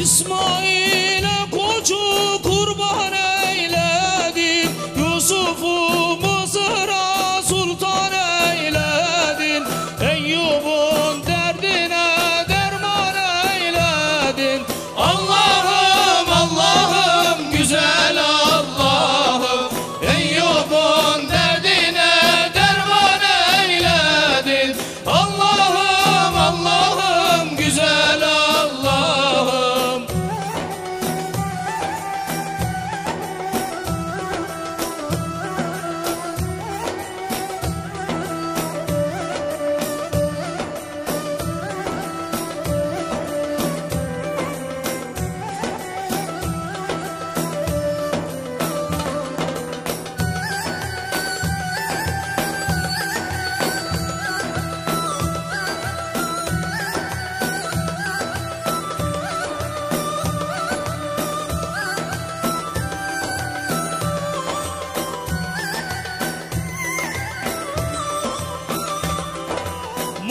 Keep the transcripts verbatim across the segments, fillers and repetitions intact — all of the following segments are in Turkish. İsmail'e koçu kurban eyledin, Yusuf'u Mısır'a sultan eyledin, Eyyub'un derdine derman eyledin. Allah'ım Allah'ım güzel Allah'ım, Eyyub'un derdine derman eyledin. Allah'ım Allah'ım güzel Allah'ım.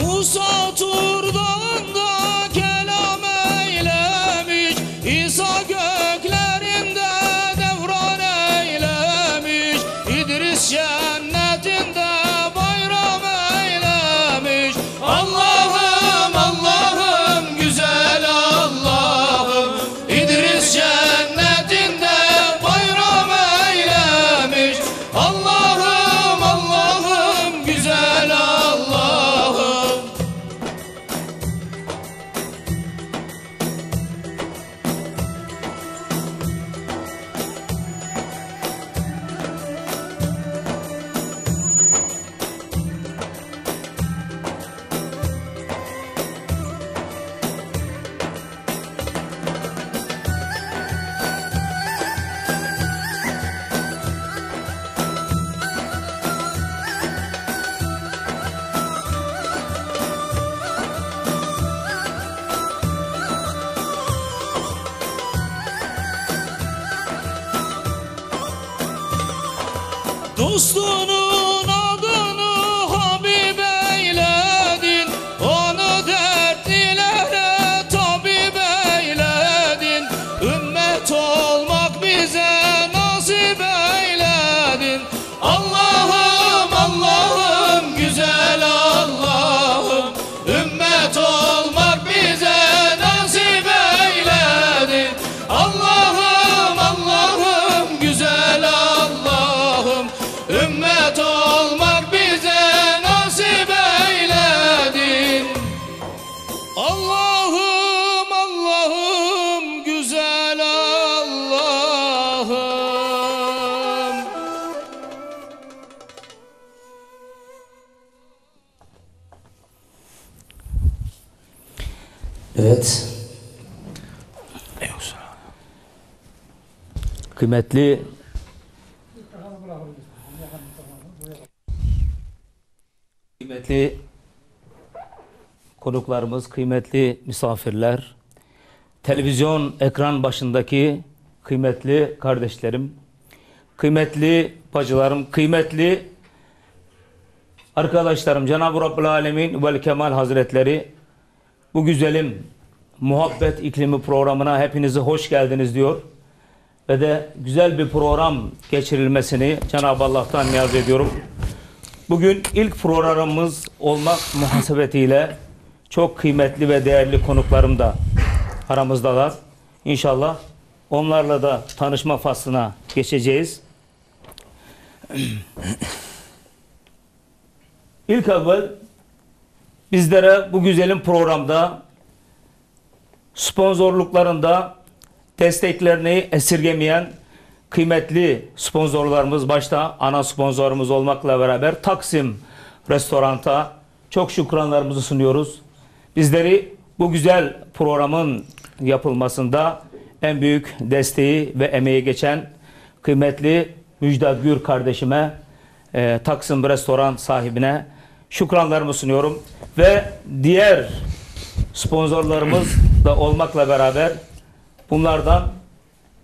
Musa Tur dağında kelam eylemiş, İsa göklerinde devran eylemiş, İdris cennetinde bayram eylemiş. Allah'ım Allah'ım güzel Allah'ım, İdris cennetinde bayram eylemiş. Allah'ım Allah'ım güzel Allah'ım. Dostunun adını Habib eyledin, onu dertlilere tabib eyledin, ümmet olmak bize nasip eyledin. Allah'ım Allah'ım güzel Allah'ım, ümmet olmak bize nasip eyledin. Allah'ım Allah'ım güzel Allah'ım, ümmet olmak bize nasip eyledin. Allah'ım Allah'ım güzel Allah'ım. Evet. Kıymetli Kıymetli konuklarımız, kıymetli misafirler, televizyon ekran başındaki kıymetli kardeşlerim, kıymetli bacılarım, kıymetli arkadaşlarım, Cenab-ı Rabbül Alemin Vel Kemal Hazretleri bu güzelim Muhabbet İklimi programına hepinizi hoş geldiniz diyor ve de güzel bir program geçirilmesini Cenab-ı Allah'tan niyaz ediyorum. Bugün ilk programımız olmak muhasebetiyle çok kıymetli ve değerli konuklarım da aramızdalar. İnşallah onlarla da tanışma faslına geçeceğiz. İlk evvel bizlere bu güzelim programda sponsorluklarında desteklerini esirgemeyen kıymetli sponsorlarımız, başta ana sponsorumuz olmakla beraber Taksim Restoran'a çok şükranlarımızı sunuyoruz. Bizleri bu güzel programın yapılmasında en büyük desteği ve emeği geçen kıymetli Müjde Gür kardeşime, e, Taksim Restoran sahibine şükranlarımı sunuyorum. Ve diğer sponsorlarımız da olmakla beraber bunlardan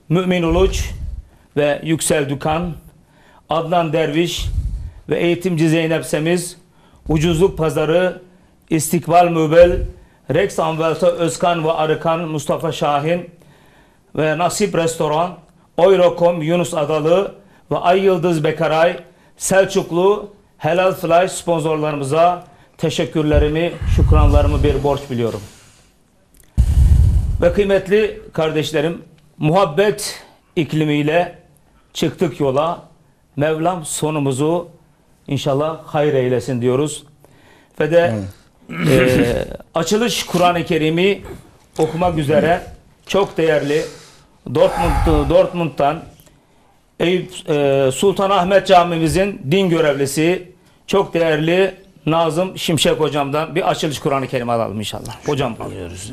Mümin Uluç ve Yüksel Dükkan, Adnan Derviş ve eğitimci Zeynep Semiz, Ucuzluk Pazarı, İstikbal Möbel, Rex Amvaltı Özkan ve Arıkan, Mustafa Şahin, ve Nasip Restoran, Oyro nokta com, Yunus Adalı ve Ay Yıldız Bekaray, Selçuklu Helal Flash sponsorlarımıza teşekkürlerimi, şükranlarımı bir borç biliyorum. Ve kıymetli kardeşlerim, muhabbet iklimiyle çıktık yola. Mevlam sonumuzu inşallah hayır eylesin diyoruz. Ve de e, açılış Kur'an-ı Kerim'i okumak üzere çok değerli Dortmund, Dortmund'dan Eyüp, e, Sultan Ahmet Camimizin din görevlisi çok değerli Nazım Şimşek hocamdan bir açılış Kur'an-ı Kerim alalım inşallah. Hocam alıyoruz.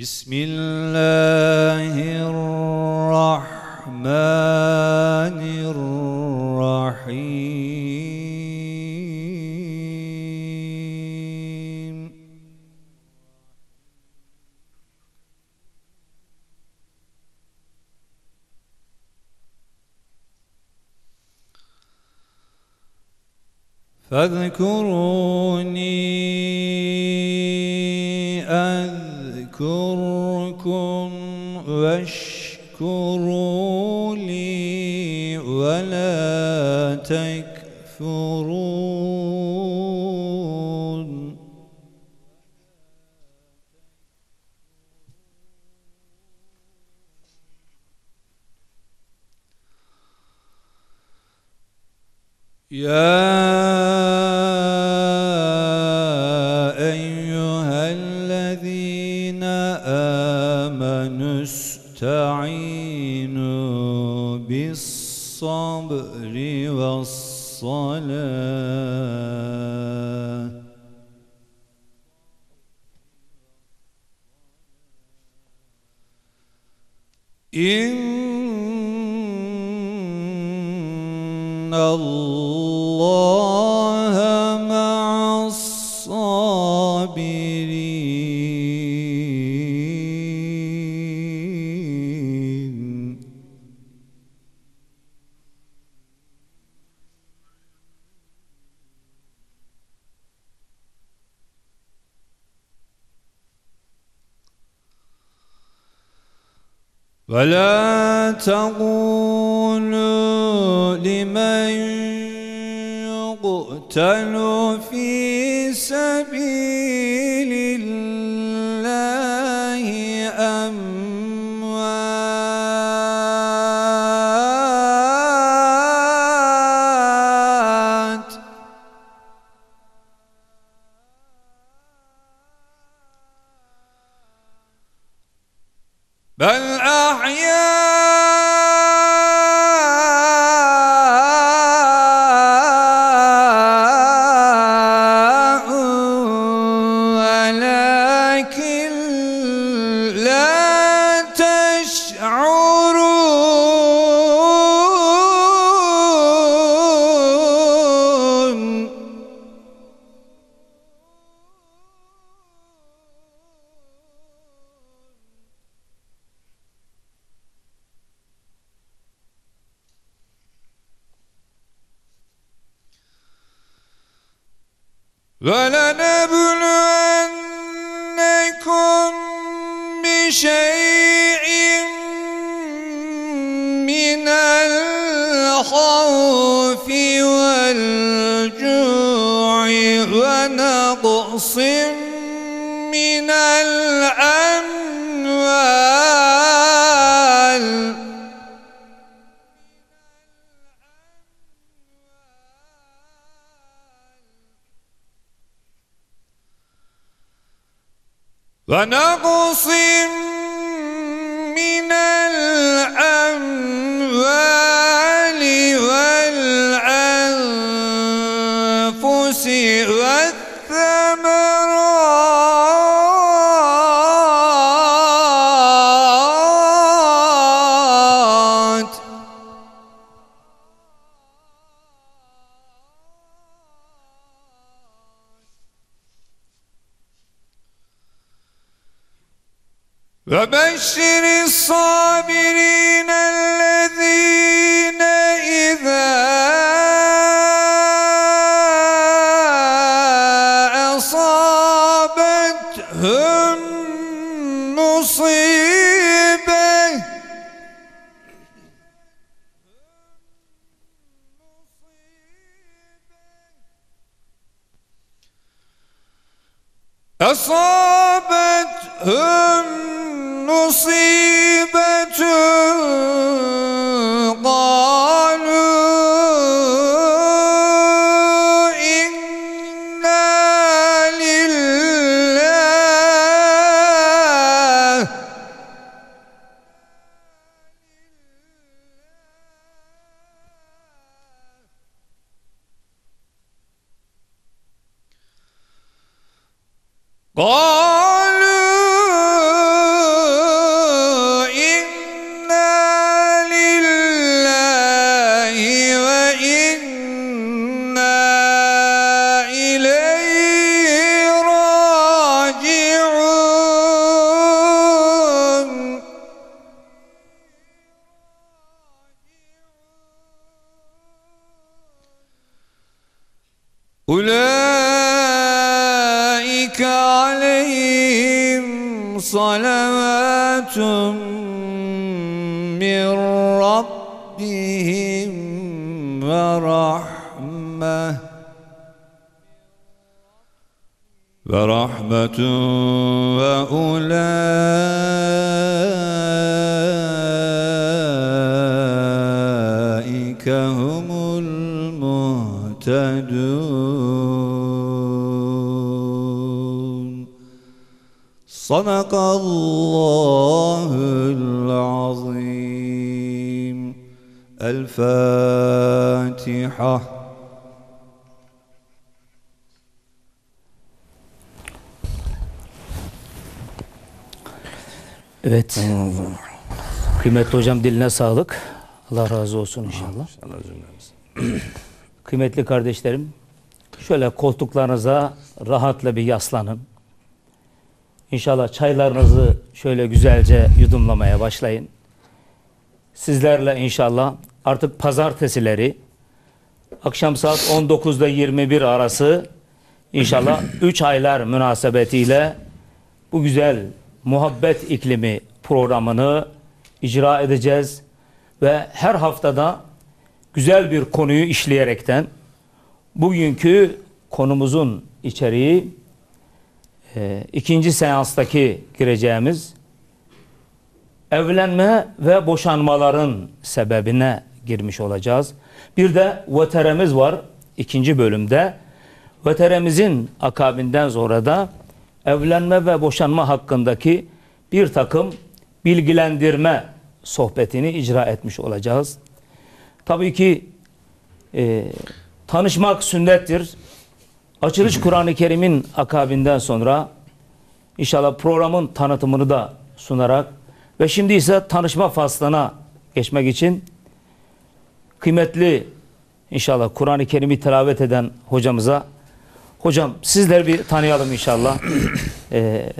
بسم الله الرحمن الرحيم فاذكروني أذكركم واشكروا لي ولا تكفرون يا استعينوا بالصبر والصلاة إن الله مع الصابرين وَلَا تَقُولُوا لِمَنْ يُقْتَلُ فِي سَبِيلِ اللَّهِ أَمْوَاتٌ بَلْ وَلَنَبْلُوَنَّكُمْ بِشَيْءٍ مِّنَ الْخَوْفِ وَالْجُوعِ وَنَقْصٍ مِّنَ الْأَمْوَالِ وَنَقْصٍ مِنَ الْأَمْوَالِ وَالْأَنْفُسِ وَالثَّمَرَاتِ وَبَشِّرِ الصَّابِرِينَ الَّذ۪ينَ اِذَا أَصَابَتْهُمْ مُصِيبَةٌ أَصَابَتْهُمْ مصيبة قالوا إنا لله قالوا صلوات من ربهم ورحمة ورحمة وأولئك هم المهتدون. Sadakallahul azim. El-Fatiha. Evet. Kıymetli hocam, diline sağlık. Allah razı olsun inşallah. Kıymetli kardeşlerim, şöyle koltuklarınıza rahatla bir yaslanın. İnşallah çaylarınızı şöyle güzelce yudumlamaya başlayın. Sizlerle inşallah artık pazartesileri akşam saat on dokuzda yirmi bir arası inşallah üç aylar münasebetiyle bu güzel Muhabbet İklimi programını icra edeceğiz. Ve her haftada güzel bir konuyu işleyerekten bugünkü konumuzun içeriği E, ikinci seanstaki gireceğimiz evlenme ve boşanmaların sebebine girmiş olacağız. Bir de veteremiz var ikinci bölümde. Veteremizin akabinden sonra da evlenme ve boşanma hakkındaki bir takım bilgilendirme sohbetini icra etmiş olacağız. Tabii ki e, tanışmak sünnettir. Açılış Kur'an-ı Kerim'in akabinden sonra inşallah programın tanıtımını da sunarak ve şimdi ise tanışma faslına geçmek için kıymetli inşallah Kur'an-ı Kerim'i tilavet eden hocamıza, hocam sizleri bir tanıyalım inşallah. Ee,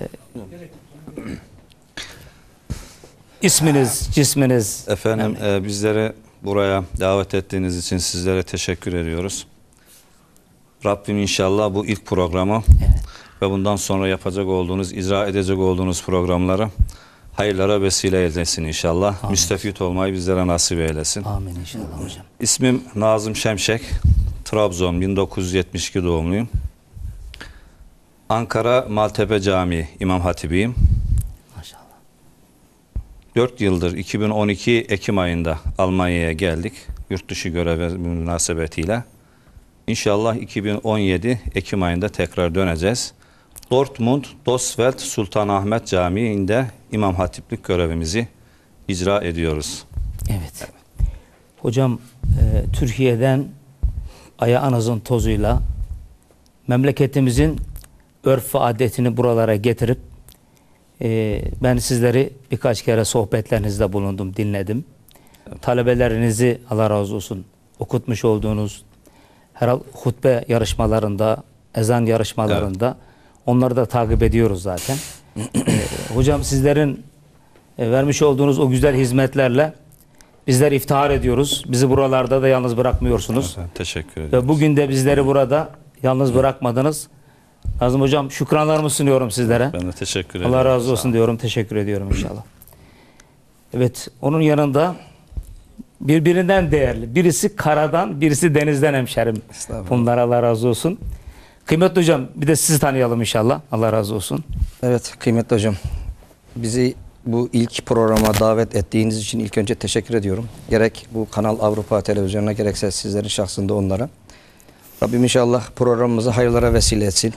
isminiz, cisminiz. Efendim yani. e, bizleri buraya davet ettiğiniz için sizlere teşekkür ediyoruz. Rabbim inşallah bu ilk programı, evet, ve bundan sonra yapacak olduğunuz, icra edecek olduğunuz programları hayırlara vesile eylesin inşallah. Amin. Müstefit olmayı bizlere nasip eylesin. Amin inşallah hocam. İsmim Nazım Şimşek, Trabzon, bin dokuz yüz yetmiş iki doğumluyum. Ankara Maltepe Camii İmam Hatibiyim. Maşallah. dört yıldır iki bin on iki Ekim ayında Almanya'ya geldik. Yurt dışı görev münasebetiyle. İnşallah iki bin on yedi Ekim ayında tekrar döneceğiz. Dortmund, Dostfeld Sultan Ahmet Camii'nde İmam Hatiplik görevimizi icra ediyoruz. Evet. Evet. Hocam e, Türkiye'den ayağınızın tozuyla memleketimizin örf ve adetini buralara getirip e, ben sizleri birkaç kere sohbetlerinizde bulundum, dinledim. Evet. Talebelerinizi Allah razı olsun okutmuş olduğunuz herhalde hutbe yarışmalarında, ezan yarışmalarında, evet, onları da takip ediyoruz zaten. ee, hocam sizlerin vermiş olduğunuz o güzel hizmetlerle bizler iftihar ediyoruz. Bizi buralarda da yalnız bırakmıyorsunuz. Evet, teşekkür ederiz. Ve bugün de bizleri burada yalnız bırakmadınız. Nazım Hocam, şükranlarımı sunuyorum sizlere. Ben de teşekkür ederim. Allah razı olsun diyorum. Teşekkür ediyorum inşallah. Evet, onun yanında birbirinden değerli. Birisi karadan, birisi denizden hemşerim. Bunlar Allah razı olsun. Kıymetli Hocam, bir de sizi tanıyalım inşallah. Allah razı olsun. Evet, kıymetli Hocam. Bizi bu ilk programa davet ettiğiniz için ilk önce teşekkür ediyorum. Gerek bu Kanal Avrupa televizyonuna, gerekse sizlerin şahsında onlara. Rabbim inşallah programımızı hayırlara vesile etsin.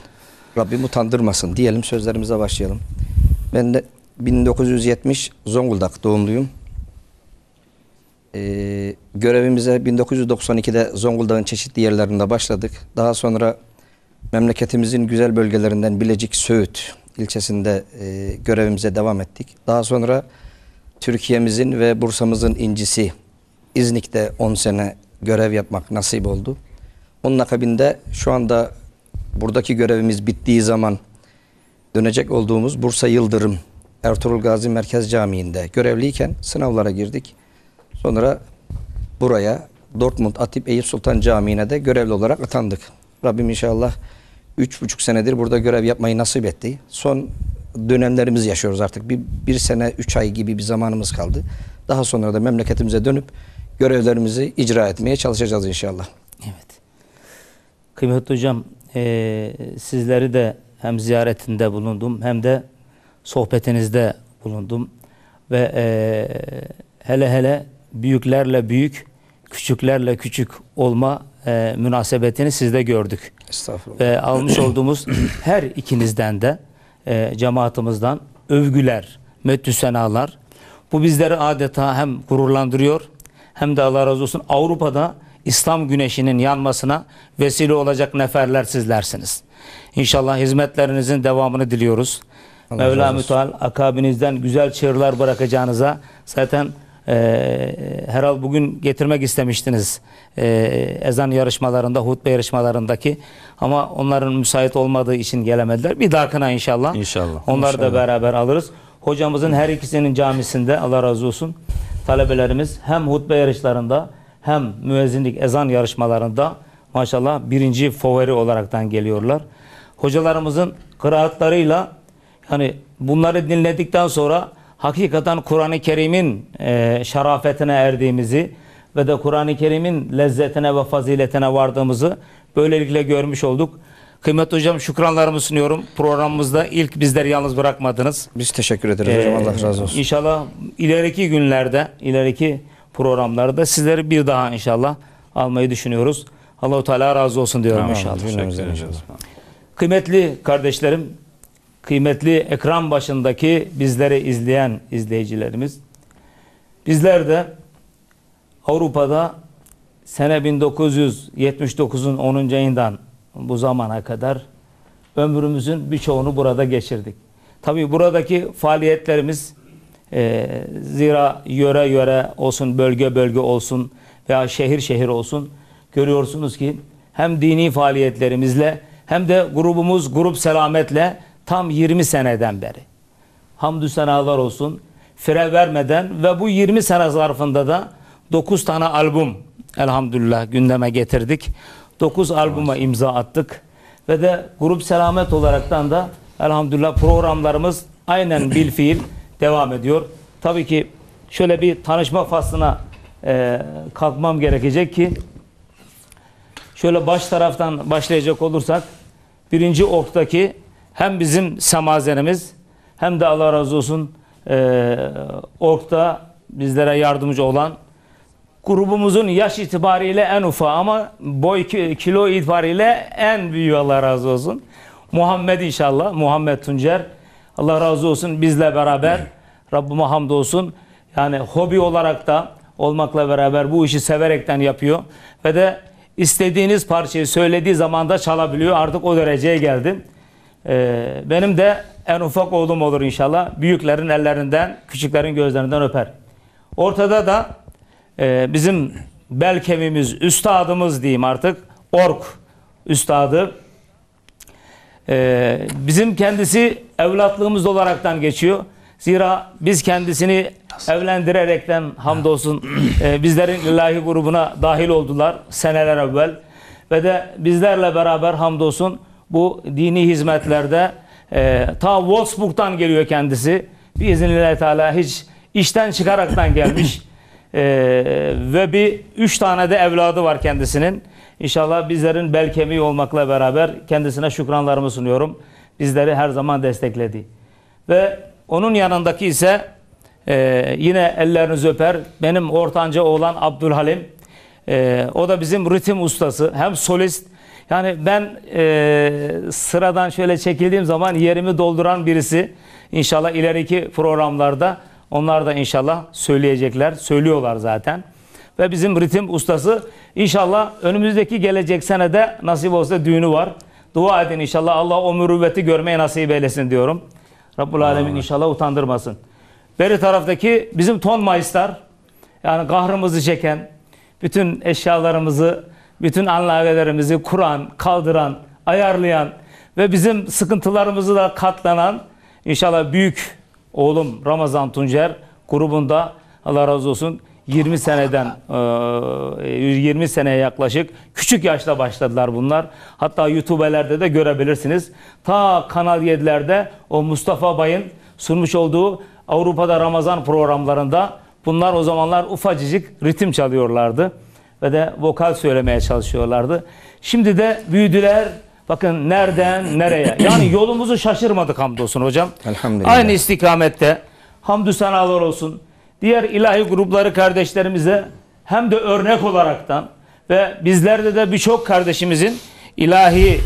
Rabbim utandırmasın diyelim, sözlerimize başlayalım. Ben de bin dokuz yüz yetmiş Zonguldak doğumluyum. Ee, görevimize bin dokuz yüz doksan iki'de Zonguldak'ın çeşitli yerlerinde başladık. Daha sonra memleketimizin güzel bölgelerinden Bilecik-Söğüt ilçesinde e, görevimize devam ettik. Daha sonra Türkiye'mizin ve Bursa'mızın incisi İznik'te on sene görev yapmak nasip oldu. Onun akabinde şu anda buradaki görevimiz bittiği zaman dönecek olduğumuz Bursa Yıldırım Ertuğrul Gazi Merkez Camii'nde görevliyken sınavlara girdik. Sonra buraya Dortmund Atip Eyüp Sultan Camii'ne de görevli olarak atandık. Rabbim inşallah üç buçuk senedir burada görev yapmayı nasip etti. Son dönemlerimizi yaşıyoruz artık. Bir, bir sene üç ay gibi bir zamanımız kaldı. Daha sonra da memleketimize dönüp görevlerimizi icra etmeye çalışacağız inşallah. Evet. Kıymetli Hocam, e, sizleri de hem ziyaretinde bulundum hem de sohbetinizde bulundum. Ve e, hele hele büyüklerle büyük, küçüklerle küçük olma e, münasebetini sizde gördük. Estağfurullah. Ve almış olduğumuz her ikinizden de e, cemaatimizden övgüler, meddü senalar. Bu bizleri adeta hem gururlandırıyor hem de Allah razı olsun Avrupa'da İslam güneşinin yanmasına vesile olacak neferler sizlersiniz. İnşallah hizmetlerinizin devamını diliyoruz. Allah Mevla Müteal akabinizden güzel çığırlar bırakacağınıza zaten Ee, herhal bugün getirmek istemiştiniz ee, ezan yarışmalarında, hutbe yarışmalarındaki, ama onların müsait olmadığı için gelemediler. Bir dahakına inşallah, İnşallah. onları inşallah. da beraber alırız. Hocamızın her ikisinin camisinde Allah razı olsun talebelerimiz hem hutbe yarışlarında hem müezzinlik ezan yarışmalarında maşallah birinci favori olaraktan geliyorlar. Hocalarımızın kıraatlarıyla hani bunları dinledikten sonra hakikaten Kur'an-ı Kerim'in e, şerafetine erdiğimizi ve de Kur'an-ı Kerim'in lezzetine ve faziletine vardığımızı böylelikle görmüş olduk. Kıymetli Hocam, şükranlarımı sunuyorum. Programımızda ilk bizleri yalnız bırakmadınız. Biz teşekkür ederiz ee, hocam. Allah razı olsun. İnşallah ileriki günlerde, ileriki programlarda sizleri bir daha inşallah almayı düşünüyoruz. Allah-u Teala razı olsun diyorum tamam, inşallah. Teşekkür ederiz. Kıymetli kardeşlerim, kıymetli ekran başındaki bizleri izleyen izleyicilerimiz, bizler de Avrupa'da sene bin dokuz yüz yetmiş dokuz'un onuncu ayından bu zamana kadar ömrümüzün birçoğunu burada geçirdik. Tabii buradaki faaliyetlerimiz e, zira yöre yöre olsun, bölge bölge olsun veya şehir şehir olsun, görüyorsunuz ki hem dini faaliyetlerimizle hem de grubumuz grup selametle tam yirmi seneden beri hamdü senalar olsun fire vermeden ve bu yirmi sene zarfında da dokuz tane albüm elhamdülillah gündeme getirdik. dokuz albüme imza attık ve de grup selamet olaraktan da elhamdülillah programlarımız aynen bil fiil devam ediyor. Tabii ki şöyle bir tanışma faslına e, kalkmam gerekecek ki şöyle baş taraftan başlayacak olursak birinci orktaki hem bizim semazenimiz hem de Allah razı olsun e, orkta bizlere yardımcı olan grubumuzun yaş itibariyle en ufağı ama boy kilo itibariyle en büyüğü Allah razı olsun. Muhammed inşallah, Muhabbet Tuncer. Allah razı olsun bizle beraber. Rabbime hamdolsun. Yani hobi olarak da olmakla beraber bu işi severekten yapıyor. Ve de istediğiniz parçayı söylediği zaman da çalabiliyor. Artık o dereceye geldim. Benim de en ufak oğlum olur inşallah. Büyüklerin ellerinden, küçüklerin gözlerinden öper. Ortada da bizim bel kemiğimiz, üstadımız diyeyim artık. Ork üstadı. Bizim kendisi evlatlığımız olaraktan geçiyor. Zira biz kendisini evlendirerekten hamdolsun e, bizlerin ilahi grubuna dahil oldular seneler evvel. Ve de bizlerle beraber hamdolsun bu dini hizmetlerde e, ta Wolfsburg'dan geliyor kendisi. Biiznillahü teala hiç işten çıkaraktan gelmiş. e, ve bir üç tane de evladı var kendisinin. İnşallah bizlerin bel kemiği olmakla beraber kendisine şükranlarımı sunuyorum. Bizleri her zaman destekledi. Ve onun yanındaki ise e, yine ellerinizi öper benim ortanca oğlan Abdülhalim. E, o da bizim ritim ustası, hem solist. Yani ben e, sıradan şöyle çekildiğim zaman yerimi dolduran birisi. İnşallah ileriki programlarda onlar da inşallah söyleyecekler, söylüyorlar zaten. Ve bizim ritim ustası, inşallah önümüzdeki gelecek senede nasip olsa düğünü var. Dua edin inşallah, Allah o mürüvveti görmeyi nasip eylesin diyorum. Rabbul Alemin inşallah utandırmasın. Beri taraftaki bizim ton maistar, yani kahrımızı çeken, bütün eşyalarımızı, bütün anlavelerimizi kuran, kaldıran, ayarlayan ve bizim sıkıntılarımızı da katlanan inşallah büyük oğlum Ramazan Tuncer grubunda, Allah razı olsun, yirmi seneden yirmi seneye yaklaşık küçük yaşta başladılar bunlar. Hatta YouTube'lerde de görebilirsiniz. Ta Kanal yedi'lerde o Mustafa Bay'ın sunmuş olduğu Avrupa'da Ramazan programlarında bunlar o zamanlar ufacıcık ritim çalıyorlardı ve de vokal söylemeye çalışıyorlardı. Şimdi de büyüdüler. Bakın nereden nereye. Yani yolumuzu şaşırmadık hamdolsun hocam. Elhamdülillah. Aynı istikamette hamdü senalar olsun. Diğer ilahi grupları kardeşlerimize hem de örnek olaraktan ve bizlerde de birçok kardeşimizin ilahi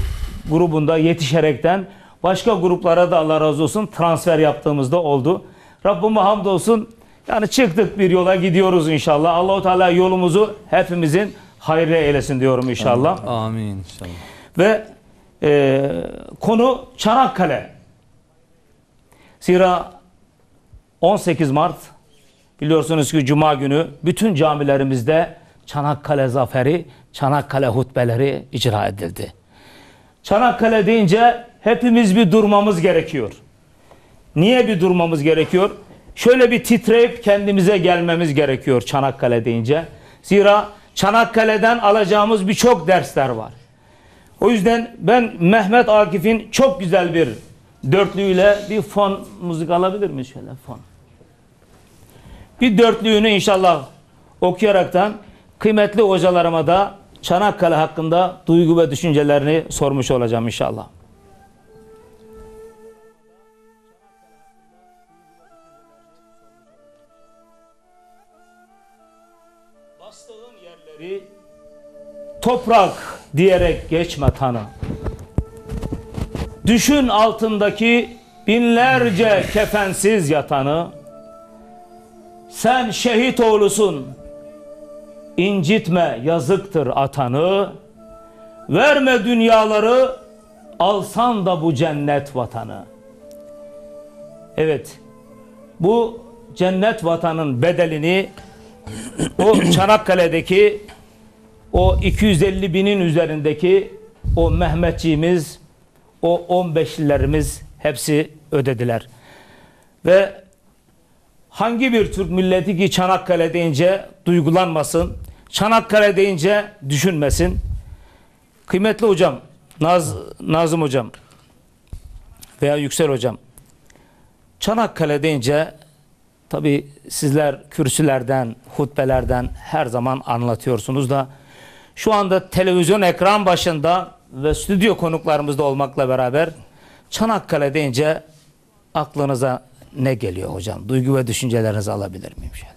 grubunda yetişerekten başka gruplara da Allah razı olsun transfer yaptığımızda oldu. Rabbime hamdolsun, yani çıktık bir yola gidiyoruz inşallah. Allah-u Teala yolumuzu hepimizin hayrı eylesin diyorum inşallah. Amin inşallah. Ve e, konu Çanakkale. Zira on sekiz Mart biliyorsunuz ki Cuma günü bütün camilerimizde Çanakkale Zaferi, Çanakkale hutbeleri icra edildi. Çanakkale deyince hepimiz bir durmamız gerekiyor. Niye bir durmamız gerekiyor? Şöyle bir titreyip kendimize gelmemiz gerekiyor Çanakkale deyince. Zira Çanakkale'den alacağımız birçok dersler var. O yüzden ben Mehmet Akif'in çok güzel bir dörtlüğüyle bir fon müzik alabilir miyiz? Şöyle fon. Bir dörtlüğünü inşallah okuyaraktan kıymetli hocalarıma da Çanakkale hakkında duygu ve düşüncelerini sormuş olacağım inşallah. Bastığın yerleri toprak diyerek geçme tanı. Düşün altındaki binlerce kefensiz yatanı. Sen şehit oğlusun, incitme yazıktır atanı, verme dünyaları, alsan da bu cennet vatanı. Evet, bu cennet vatanın bedelini o Çanakkale'deki o iki yüz elli binin üzerindeki o Mehmetçiğimiz, o on beşlilerimiz hepsi ödediler. Ve hangi bir Türk milleti ki Çanakkale deyince duygulanmasın, Çanakkale deyince düşünmesin? Kıymetli hocam, Naz, Nazım hocam veya Yüksel hocam, Çanakkale deyince tabi sizler kürsülerden, hutbelerden her zaman anlatıyorsunuz da şu anda televizyon ekran başında ve stüdyo konuklarımızda olmakla beraber Çanakkale deyince aklınıza ne geliyor hocam? Duygu ve düşüncelerinizi alabilir miyim şöyle?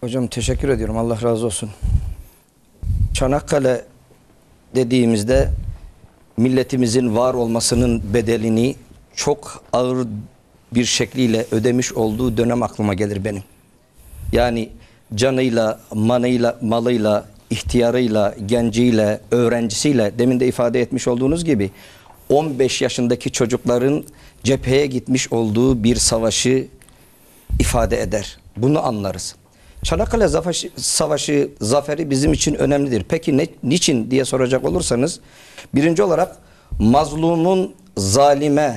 Hocam teşekkür ediyorum. Allah razı olsun. Çanakkale dediğimizde milletimizin var olmasının bedelini çok ağır bir şekliyle ödemiş olduğu dönem aklıma gelir benim. Yani canıyla, manıyla, malıyla, ihtiyarıyla, genciyle, öğrencisiyle, demin de ifade etmiş olduğunuz gibi on beş yaşındaki çocukların cepheye gitmiş olduğu bir savaşı ifade eder. Bunu anlarız. Çanakkale Savaşı, savaşı zaferi bizim için önemlidir. Peki ne, niçin diye soracak olursanız, birinci olarak mazlumun zalime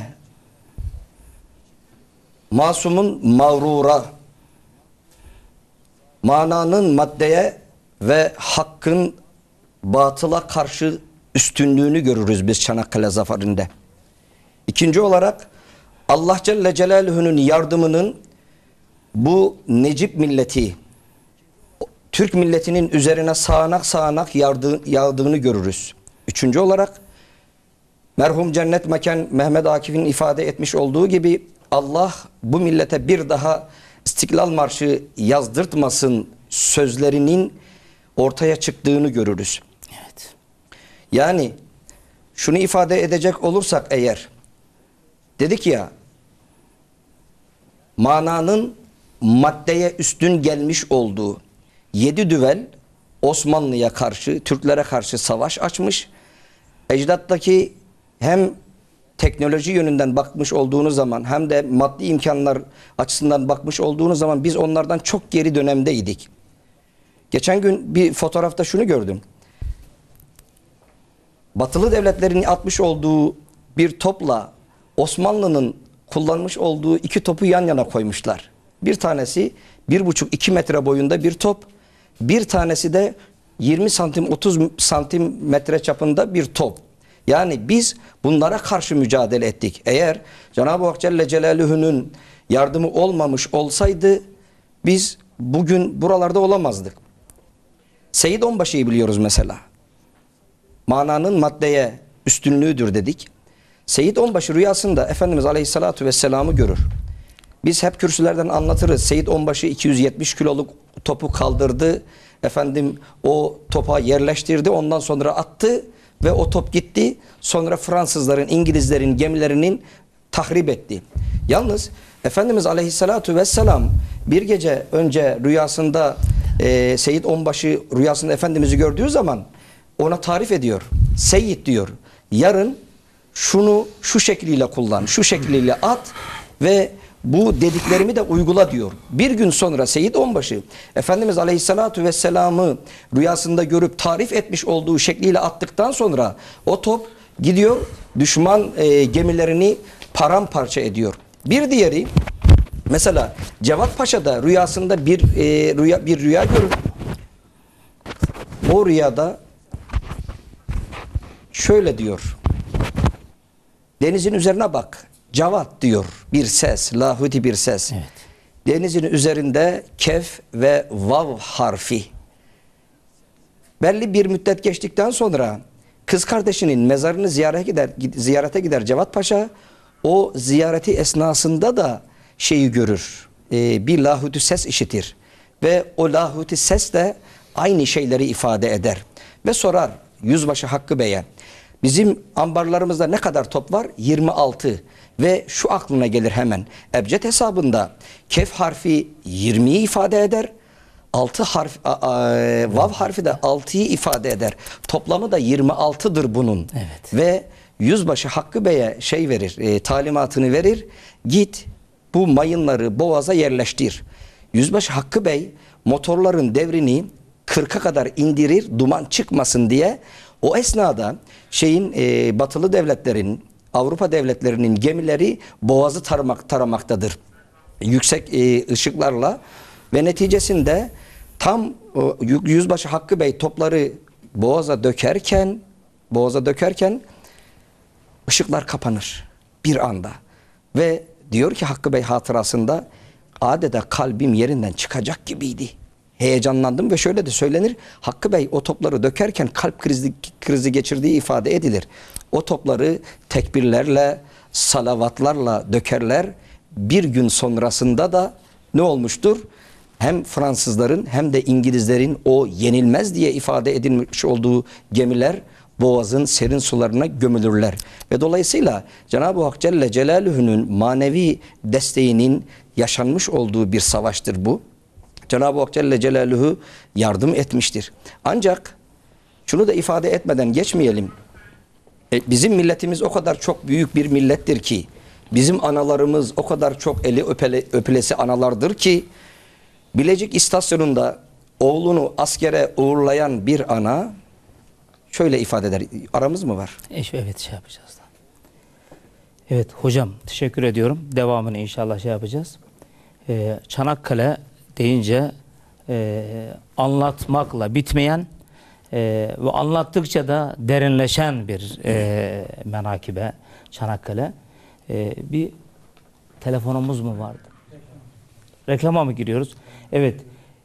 masumun mağrura, mananın maddeye ve hakkın batıla karşı üstünlüğünü görürüz biz Çanakkale zaferinde. İkinci olarak Allah Celle Celaluhu'nun yardımının bu Necip milleti, Türk milletinin üzerine sağanak sağanak yardı, yağdığını görürüz. Üçüncü olarak merhum cennet mekan Mehmet Akif'in ifade etmiş olduğu gibi Allah bu millete bir daha İstiklal Marşı yazdırtmasın sözlerinin ortaya çıktığını görürüz. Evet. Yani şunu ifade edecek olursak eğer, dedik ya, mananın maddeye üstün gelmiş olduğu yedi düvel Osmanlı'ya karşı, Türklere karşı savaş açmış. Ecdat'taki hem teknoloji yönünden bakmış olduğunuz zaman hem de maddi imkanlar açısından bakmış olduğunuz zaman biz onlardan çok geri dönemdeydik. Geçen gün bir fotoğrafta şunu gördüm. Batılı devletlerin atmış olduğu bir topla Osmanlı'nın kullanmış olduğu iki topu yan yana koymuşlar. Bir tanesi bir buçuk iki metre boyunda bir top, bir tanesi de yirmi santim otuz santimetre çapında bir top. Yani biz bunlara karşı mücadele ettik. Eğer Cenab-ı Hak Celle Celaluhu'nun yardımı olmamış olsaydı biz bugün buralarda olamazdık. Seyit Onbaşı'yı biliyoruz mesela. Mananın maddeye üstünlüğüdür dedik. Seyit Onbaşı rüyasında Efendimiz Aleyhisselatü Vesselam'ı görür. Biz hep kürsülerden anlatırız. Seyit Onbaşı iki yüz yetmiş kiloluk topu kaldırdı. Efendim o topa yerleştirdi. Ondan sonra attı. Ve o top gitti. Sonra Fransızların, İngilizlerin gemilerinin tahrip etti. Yalnız Efendimiz Aleyhisselatü Vesselam bir gece önce rüyasında e, Seyit Onbaşı rüyasında Efendimiz'i gördüğü zaman ona tarif ediyor. Seyit diyor, yarın şunu şu şekliyle kullan, şu şekliyle at ve bu dediklerimi de uygula diyor. Bir gün sonra Seyit Onbaşı Efendimiz Aleyhisselatü Vesselam'ı rüyasında görüp tarif etmiş olduğu şekliyle attıktan sonra o top gidiyor düşman e, gemilerini paramparça ediyor. Bir diğeri mesela Cevat Paşa'da rüyasında bir, e, rüya, bir rüya görür. O rüyada şöyle diyor. Denizin üzerine bak. Cevat diyor bir ses, lahuti bir ses. Evet. Denizin üzerinde kef ve vav harfi. Belli bir müddet geçtikten sonra kız kardeşinin mezarını ziyarete gider, ziyarete gider Cevat Paşa. O ziyareti esnasında da şeyi görür. E, bir lahuti ses işitir. Ve o lahuti ses de aynı şeyleri ifade eder. Ve sorar Yüzbaşı Hakkı Bey'e. Bizim ambarlarımızda ne kadar top var? yirmi altı. Ve şu aklına gelir hemen. Ebced hesabında kef harfi yirmiyi ifade eder. altı harf, a, a, vav harfi de altıyı ifade eder. Toplamı da yirmi altıdır bunun. Evet. Ve Yüzbaşı Hakkı Bey'e şey verir, e, talimatını verir. Git bu mayınları boğaza yerleştir. Yüzbaşı Hakkı Bey motorların devrini kırka kadar indirir, duman çıkmasın diye. O esnada şeyin e, batılı devletlerin, Avrupa devletlerinin gemileri boğazı taramak, taramaktadır. Yüksek e, ışıklarla ve neticesinde tam o, Yüzbaşı Hakkı Bey topları boğaza dökerken boğaza dökerken ışıklar kapanır bir anda. Ve diyor ki Hakkı Bey hatırasında adeta kalbim yerinden çıkacak gibiydi. Heyecanlandım ve şöyle de söylenir. Hakkı Bey o topları dökerken kalp krizi, krizi geçirdiği ifade edilir. O topları tekbirlerle, salavatlarla dökerler. Bir gün sonrasında da ne olmuştur? Hem Fransızların hem de İngilizlerin o yenilmez diye ifade edilmiş olduğu gemiler boğazın serin sularına gömülürler. Ve dolayısıyla Cenab-ı Hak Celle Celaluhu'nun manevi desteğinin yaşanmış olduğu bir savaştır bu. Cenab-ı Hak Celle Celaluhu yardım etmiştir. Ancak şunu da ifade etmeden geçmeyelim. E, bizim milletimiz o kadar çok büyük bir millettir ki, bizim analarımız o kadar çok eli öpele, öpülesi analardır ki, Bilecik istasyonunda oğlunu askere uğurlayan bir ana şöyle ifade eder. Aramız mı var? E, evet şey yapacağız da. Evet hocam, teşekkür ediyorum. Devamını inşallah şey yapacağız. Ee, Çanakkale deyince e, anlatmakla bitmeyen e, ve anlattıkça da derinleşen bir e, menakibe Çanakkale. E, bir telefonumuz mu vardı? Reklama mı giriyoruz? Evet.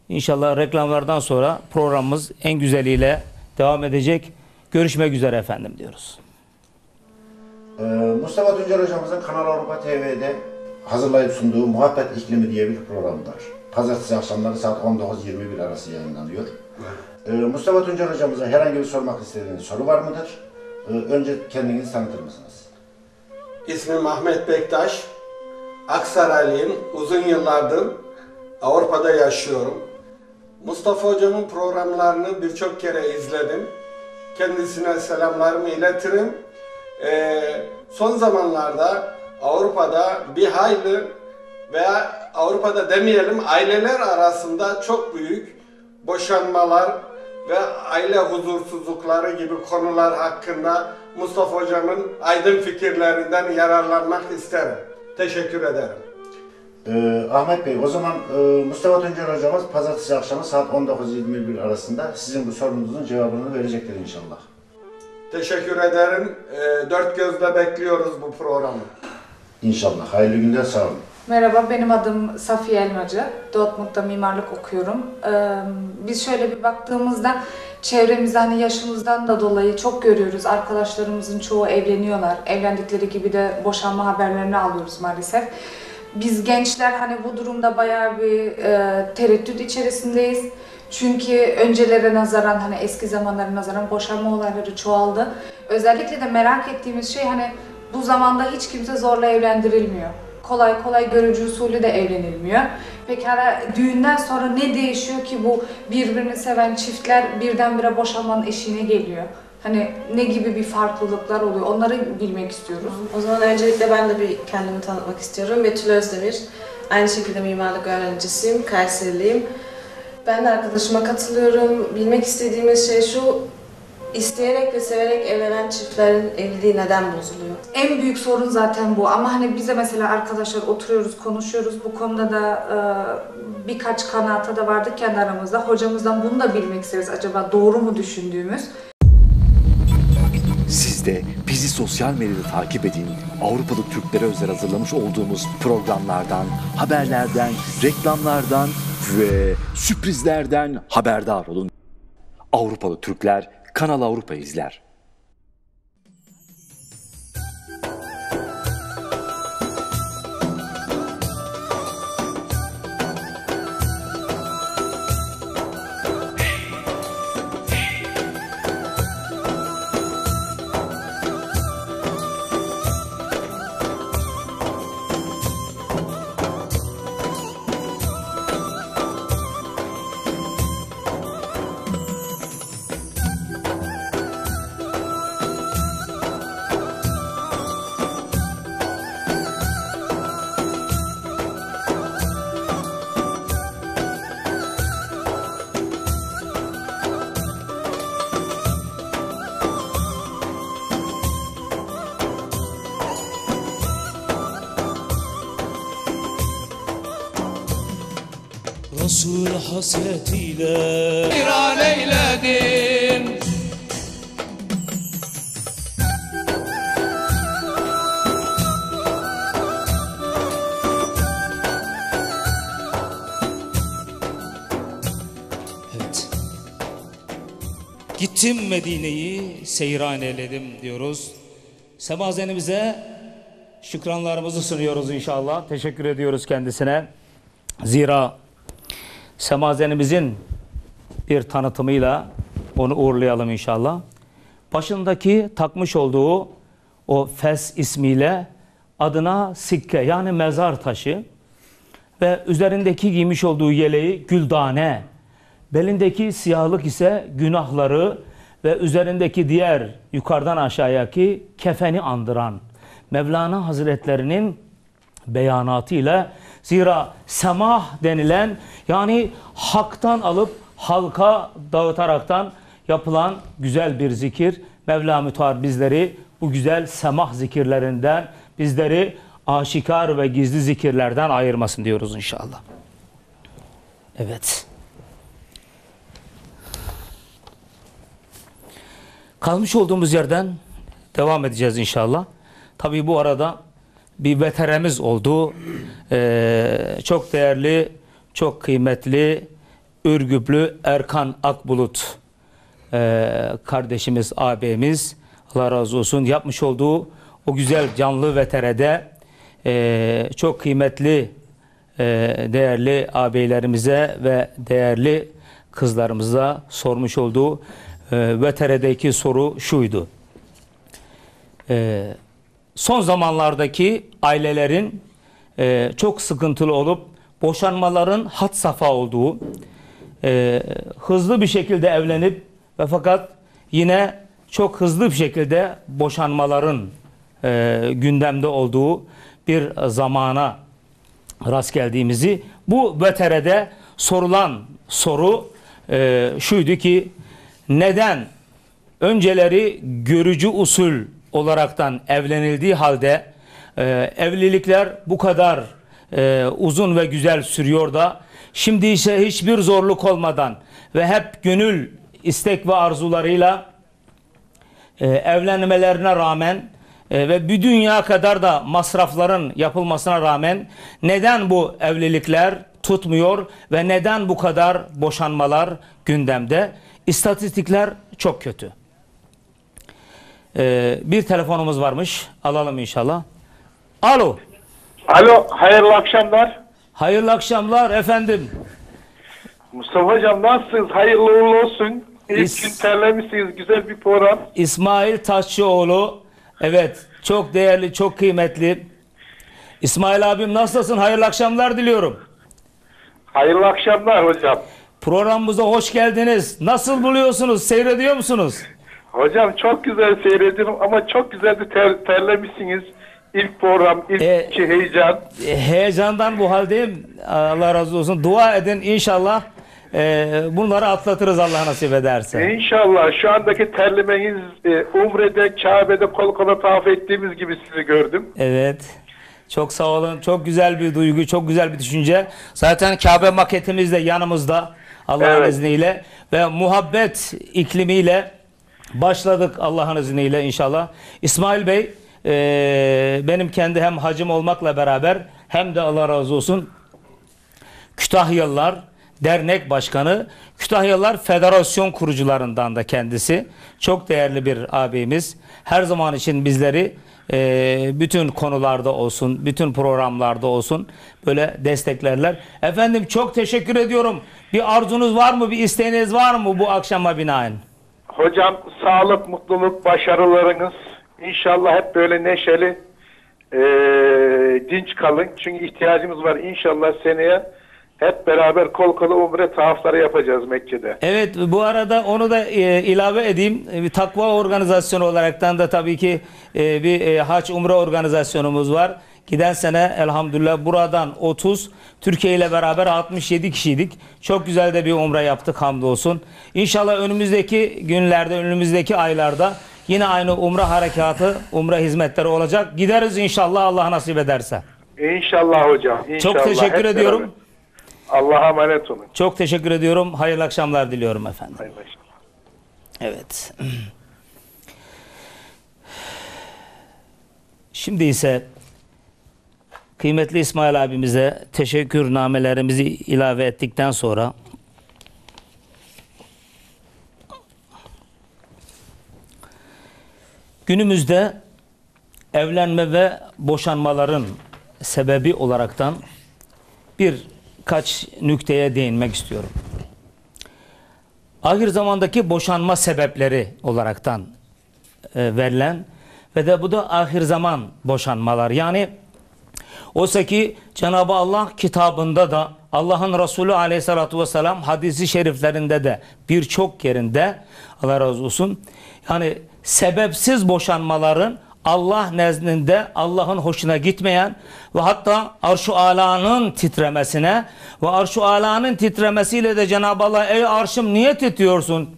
İnşallah reklamlardan sonra programımız en güzeliyle devam edecek. Görüşmek üzere efendim diyoruz. Mustafa Tuncer hocamızın Kanal Avrupa T V'de hazırlayıp sunduğu Muhabbet İklimi diye bir program var. Pazartesi akşamları saat on dokuz yirmi bir arası yayınlanıyor. Evet. Mustafa Tuncer hocamıza herhangi bir sormak istediğiniz soru var mıdır? Önce kendinizi tanıtır mısınız? İsmim Ahmet Bektaş. Aksaraylıyım. Uzun yıllardır Avrupa'da yaşıyorum. Mustafa hocamın programlarını birçok kere izledim. Kendisine selamlarımı iletirim. Ee, son zamanlarda Avrupa'da bir hayli veya Avrupa'da demeyelim, aileler arasında çok büyük boşanmalar ve aile huzursuzlukları gibi konular hakkında Mustafa hocamın aydın fikirlerinden yararlanmak isterim. Teşekkür ederim. Ee, Ahmet Bey, o zaman e, Mustafa Tuncer hocamız pazartesi akşamı saat on dokuz yirmi bir arasında sizin bu sorunuzun cevabını verecektir inşallah. Teşekkür ederim. E, dört gözle bekliyoruz bu programı. İnşallah. Hayırlı günler, sağ olun. Merhaba, benim adım Safiye Elmacı. Dortmund'da mimarlık okuyorum. Ee, biz şöyle bir baktığımızda çevremizde, hani yaşımızdan da dolayı çok görüyoruz. Arkadaşlarımızın çoğu evleniyorlar. Evlendikleri gibi de boşanma haberlerini alıyoruz maalesef. Biz gençler hani bu durumda bayağı bir e, tereddüt içerisindeyiz. Çünkü öncelere nazaran, hani eski zamanlara nazaran boşanma olayları çoğaldı. Özellikle de merak ettiğimiz şey, hani bu zamanda hiç kimse zorla evlendirilmiyor. Kolay kolay görücü usulü de evlenilmiyor. Pekala düğünden sonra ne değişiyor ki bu birbirini seven çiftler birdenbire boşanmanın eşiğine geliyor? Hani ne gibi bir farklılıklar oluyor, onları bilmek istiyoruz. O zaman öncelikle ben de bir kendimi tanıtmak istiyorum. Betül Özdemir, aynı şekilde mimarlık öğrencisiyim, Kayseriliyim. Ben de arkadaşıma katılıyorum. Bilmek istediğimiz şey şu, isteyerek ve severek evlenen çiftlerin evliliği neden bozuluyor? En büyük sorun zaten bu, ama hani bize mesela arkadaşlar oturuyoruz, konuşuyoruz. Bu konuda da e, birkaç kanaata da vardık kendi aramızda. Hocamızdan bunu da bilmek isteriz, acaba doğru mu düşündüğümüz? Siz de bizi sosyal medyada takip edin. Avrupa'da Türklere özel hazırlamış olduğumuz programlardan, haberlerden, reklamlardan ve sürprizlerden haberdar olun. Avrupalı Türkler Kanal Avrupa izler. Resul hasretiyle iran eyledin, evet. Gittim Medine'yi seyran eyledim diyoruz. Semazenimize şükranlarımızı sunuyoruz inşallah. Teşekkür ediyoruz kendisine. Zira semazenimizin bir tanıtımıyla onu uğurlayalım inşallah. Başındaki takmış olduğu o fes ismiyle adına sikke, yani mezar taşı ve üzerindeki giymiş olduğu yeleği güldane, belindeki siyahlık ise günahları ve üzerindeki diğer yukarıdan aşağıyaki kefeni andıran Mevlana Hazretlerinin beyanatı ile, zira semah denilen, yani haktan alıp halka dağıtaraktan yapılan güzel bir zikir. Mevla Mütear bizleri bu güzel semah zikirlerinden bizleri aşikar ve gizli zikirlerden ayırmasın diyoruz inşallah. Evet. Kalmış olduğumuz yerden devam edeceğiz inşallah. Tabii bu arada bir veterimiz oldu. Ee, çok değerli, çok kıymetli Ürgüplü Erkan Akbulut ee, kardeşimiz, ağabeyimiz, Allah razı olsun, yapmış olduğu o güzel canlı veterede e, çok kıymetli e, değerli ağabeylerimize ve değerli kızlarımıza sormuş olduğu e, veteredeki soru şuydu. E, son zamanlardaki ailelerin e, çok sıkıntılı olup boşanmaların had safha olduğu, e, hızlı bir şekilde evlenip ve fakat yine çok hızlı bir şekilde boşanmaların e, gündemde olduğu bir zamana rast geldiğimizi, bu veterede sorulan soru e, şuydu ki, neden önceleri görücü usul olaraktan evlenildiği halde e, evlilikler bu kadar e, uzun ve güzel sürüyor da şimdi ise hiçbir zorluk olmadan ve hep gönül istek ve arzularıyla Ee, evlenmelerine rağmen e, ve bir dünya kadar da masrafların yapılmasına rağmen neden bu evlilikler tutmuyor ve neden bu kadar boşanmalar gündemde? İstatistikler çok kötü. Ee, bir telefonumuz varmış. Alalım inşallah. Alo. Alo. Hayırlı akşamlar. Hayırlı akşamlar efendim. Mustafa Hocam, nasılsınız? Hayırlı uğurlu olsun. İlk gün terlemişsiniz. Güzel bir program. İsmail Taşçıoğlu. Evet. Çok değerli, çok kıymetli. İsmail abim, nasılsın? Hayırlı akşamlar diliyorum. Hayırlı akşamlar hocam. Programımıza hoş geldiniz. Nasıl buluyorsunuz? Seyrediyor musunuz? Hocam çok güzel seyrediyorum ama çok güzel de ter, terlemişsiniz. İlk program, ilk e, heyecan. Heyecandan bu haldeyim. Allah razı olsun. Dua edin inşallah. Bunları atlatırız Allah nasip ederse. İnşallah. Şu andaki terlemeniz Umre'de, Kabe'de kol kola tavaf ettiğimiz gibi sizi gördüm. Evet. Çok sağ olun. Çok güzel bir duygu, çok güzel bir düşünce. Zaten Kabe maketimiz de yanımızda Allah'ın evet. izniyle. Ve muhabbet iklimiyle başladık Allah'ın izniyle inşallah. İsmail Bey, benim kendi hem hacım olmakla beraber hem de Allah razı olsun Kütahyalılar Dernek Başkanı, Kütahyalılar Federasyon kurucularından da kendisi. Çok değerli bir ağabeyimiz. Her zaman için bizleri e, bütün konularda olsun, bütün programlarda olsun böyle desteklerler. Efendim çok teşekkür ediyorum. Bir arzunuz var mı, bir isteğiniz var mı bu akşama binaen? Hocam sağlık, mutluluk, başarılarınız. İnşallah hep böyle neşeli, e, dinç kalın. Çünkü ihtiyacımız var inşallah seneye. Hep beraber kol kola umre tavafları yapacağız Mekke'de. Evet, bu arada onu da e, ilave edeyim. E, bir takva organizasyonu olaraktan da tabii ki e, bir e, haç umre organizasyonumuz var. Giden sene elhamdülillah buradan otuz, Türkiye ile beraber altmış yedi kişiydik. Çok güzel de bir umre yaptık hamdolsun. İnşallah önümüzdeki günlerde, önümüzdeki aylarda yine aynı umre harekatı, umre hizmetleri olacak. Gideriz inşallah Allah nasip ederse. İnşallah hocam. İnşallah. Çok teşekkür Hep ediyorum. Beraber. Allah'a emanet olun. Çok teşekkür ediyorum. Hayırlı akşamlar diliyorum efendim. Hayırlı akşamlar. Evet. Şimdi ise kıymetli İsmail abimize teşekkür namelerimizi ilave ettikten sonra günümüzde evlenme ve boşanmaların sebebi olaraktan bir kaç nükteye değinmek istiyorum. Ahir zamandaki boşanma sebepleri olaraktan e, verilen ve de bu da ahir zaman boşanmalar. Yani oysa ki Cenab-ı Allah kitabında da Allah'ın Resulü aleyhissalatü vesselam hadisi şeriflerinde de birçok yerinde Allah razı olsun. Yani sebepsiz boşanmaların Allah nezdinde Allah'ın hoşuna gitmeyen ve hatta arş-ı alanın titremesine ve arş-ı alanın titremesiyle de Cenab-ı Allah, ey arşım niye titriyorsun?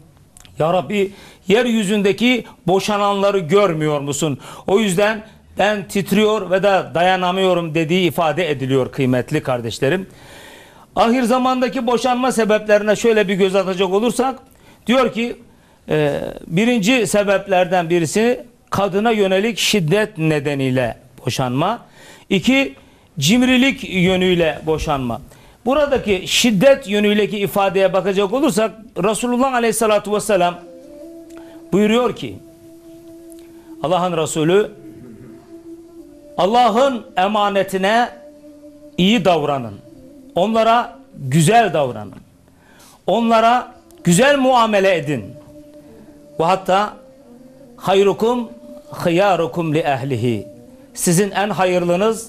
Ya Rabbi, yeryüzündeki boşananları görmüyor musun? O yüzden ben titriyor ve da dayanamıyorum dediği ifade ediliyor kıymetli kardeşlerim. Ahir zamandaki boşanma sebeplerine şöyle bir göz atacak olursak, diyor ki e, birinci sebeplerden birisi kadına yönelik şiddet nedeniyle boşanma. İki, cimrilik yönüyle boşanma. Buradaki şiddet yönüyleki ifadeye bakacak olursak Resulullah Aleyhisselatü Vesselam buyuruyor ki, Allah'ın Resulü, Allah'ın emanetine iyi davranın. Onlara güzel davranın. Onlara güzel muamele edin. Ve hatta hayrukum hıyarukum li ehlihi. Sizin en hayırlınız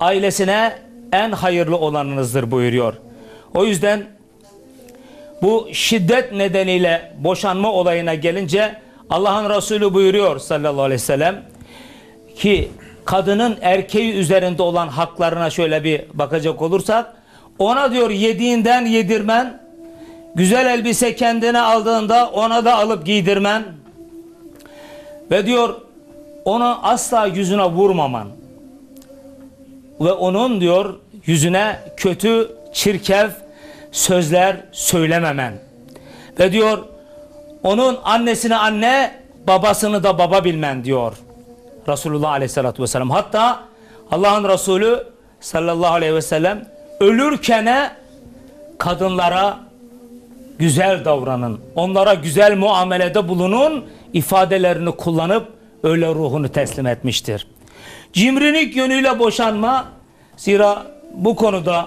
ailesine en hayırlı olanınızdır buyuruyor. O yüzden bu şiddet nedeniyle boşanma olayına gelince Allah'ın Resulü buyuruyor sallallahu aleyhi ve sellem ki kadının erkeği üzerinde olan haklarına şöyle bir bakacak olursak, ona diyor yediğinden yedirmen, güzel elbise kendine aldığında ona da alıp giydirmen ve diyor onu asla yüzüne vurmaman ve onun diyor yüzüne kötü, çirkef sözler söylememen ve diyor onun annesini anne, babasını da baba bilmen diyor Resulullah Aleyhisselatü Vesselam. Hatta Allah'ın Resulü sallallahu aleyhi ve sellem ölürkene kadınlara güzel davranın, onlara güzel muamelede bulunun ifadelerini kullanıp öyle ruhunu teslim etmiştir. Cimrilik yönüyle boşanma, zira bu konuda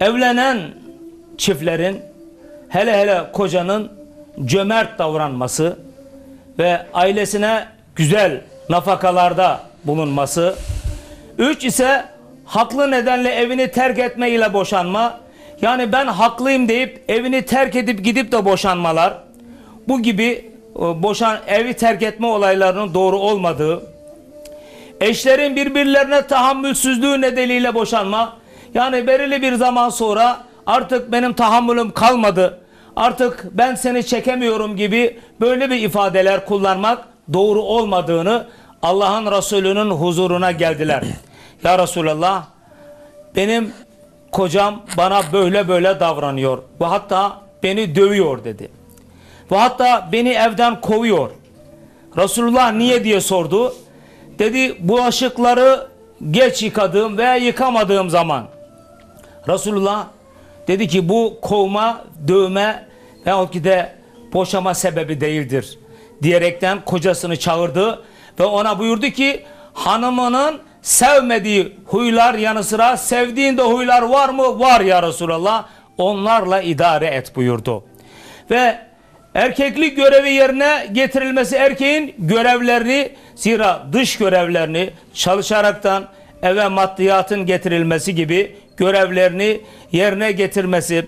evlenen çiftlerin, hele hele kocanın cömert davranması ve ailesine güzel nafakalarda bulunması. Üç ise haklı nedenle evini terk etme ile boşanma. Yani ben haklıyım deyip evini terk edip gidip de boşanmalar. Bu gibi boşan evi terk etme olaylarının doğru olmadığı. Eşlerin birbirlerine tahammülsüzlüğü nedeniyle boşanma. Yani belirli bir zaman sonra artık benim tahammülüm kalmadı, artık ben seni çekemiyorum gibi böyle bir ifadeler kullanmak doğru olmadığını Allah'ın Resulü'nün huzuruna geldiler. Ya Resulallah, benim kocam bana böyle böyle davranıyor ve hatta beni dövüyor dedi. Ve hatta beni evden kovuyor. Resulullah niye diye sordu. Dedi, bulaşıkları geç yıkadığım veya yıkamadığım zaman. Resulullah dedi ki bu kovma, dövme veyahut ki de boşama sebebi değildir diyerekten kocasını çağırdı ve ona buyurdu ki hanımının sevmediği huylar yanı sıra sevdiğinde huylar var mı? Var ya Resulallah, onlarla idare et buyurdu. Ve erkeklik görevi yerine getirilmesi erkeğin görevlerini, zira dış görevlerini çalışaraktan eve maddiyatın getirilmesi gibi görevlerini yerine getirmesi,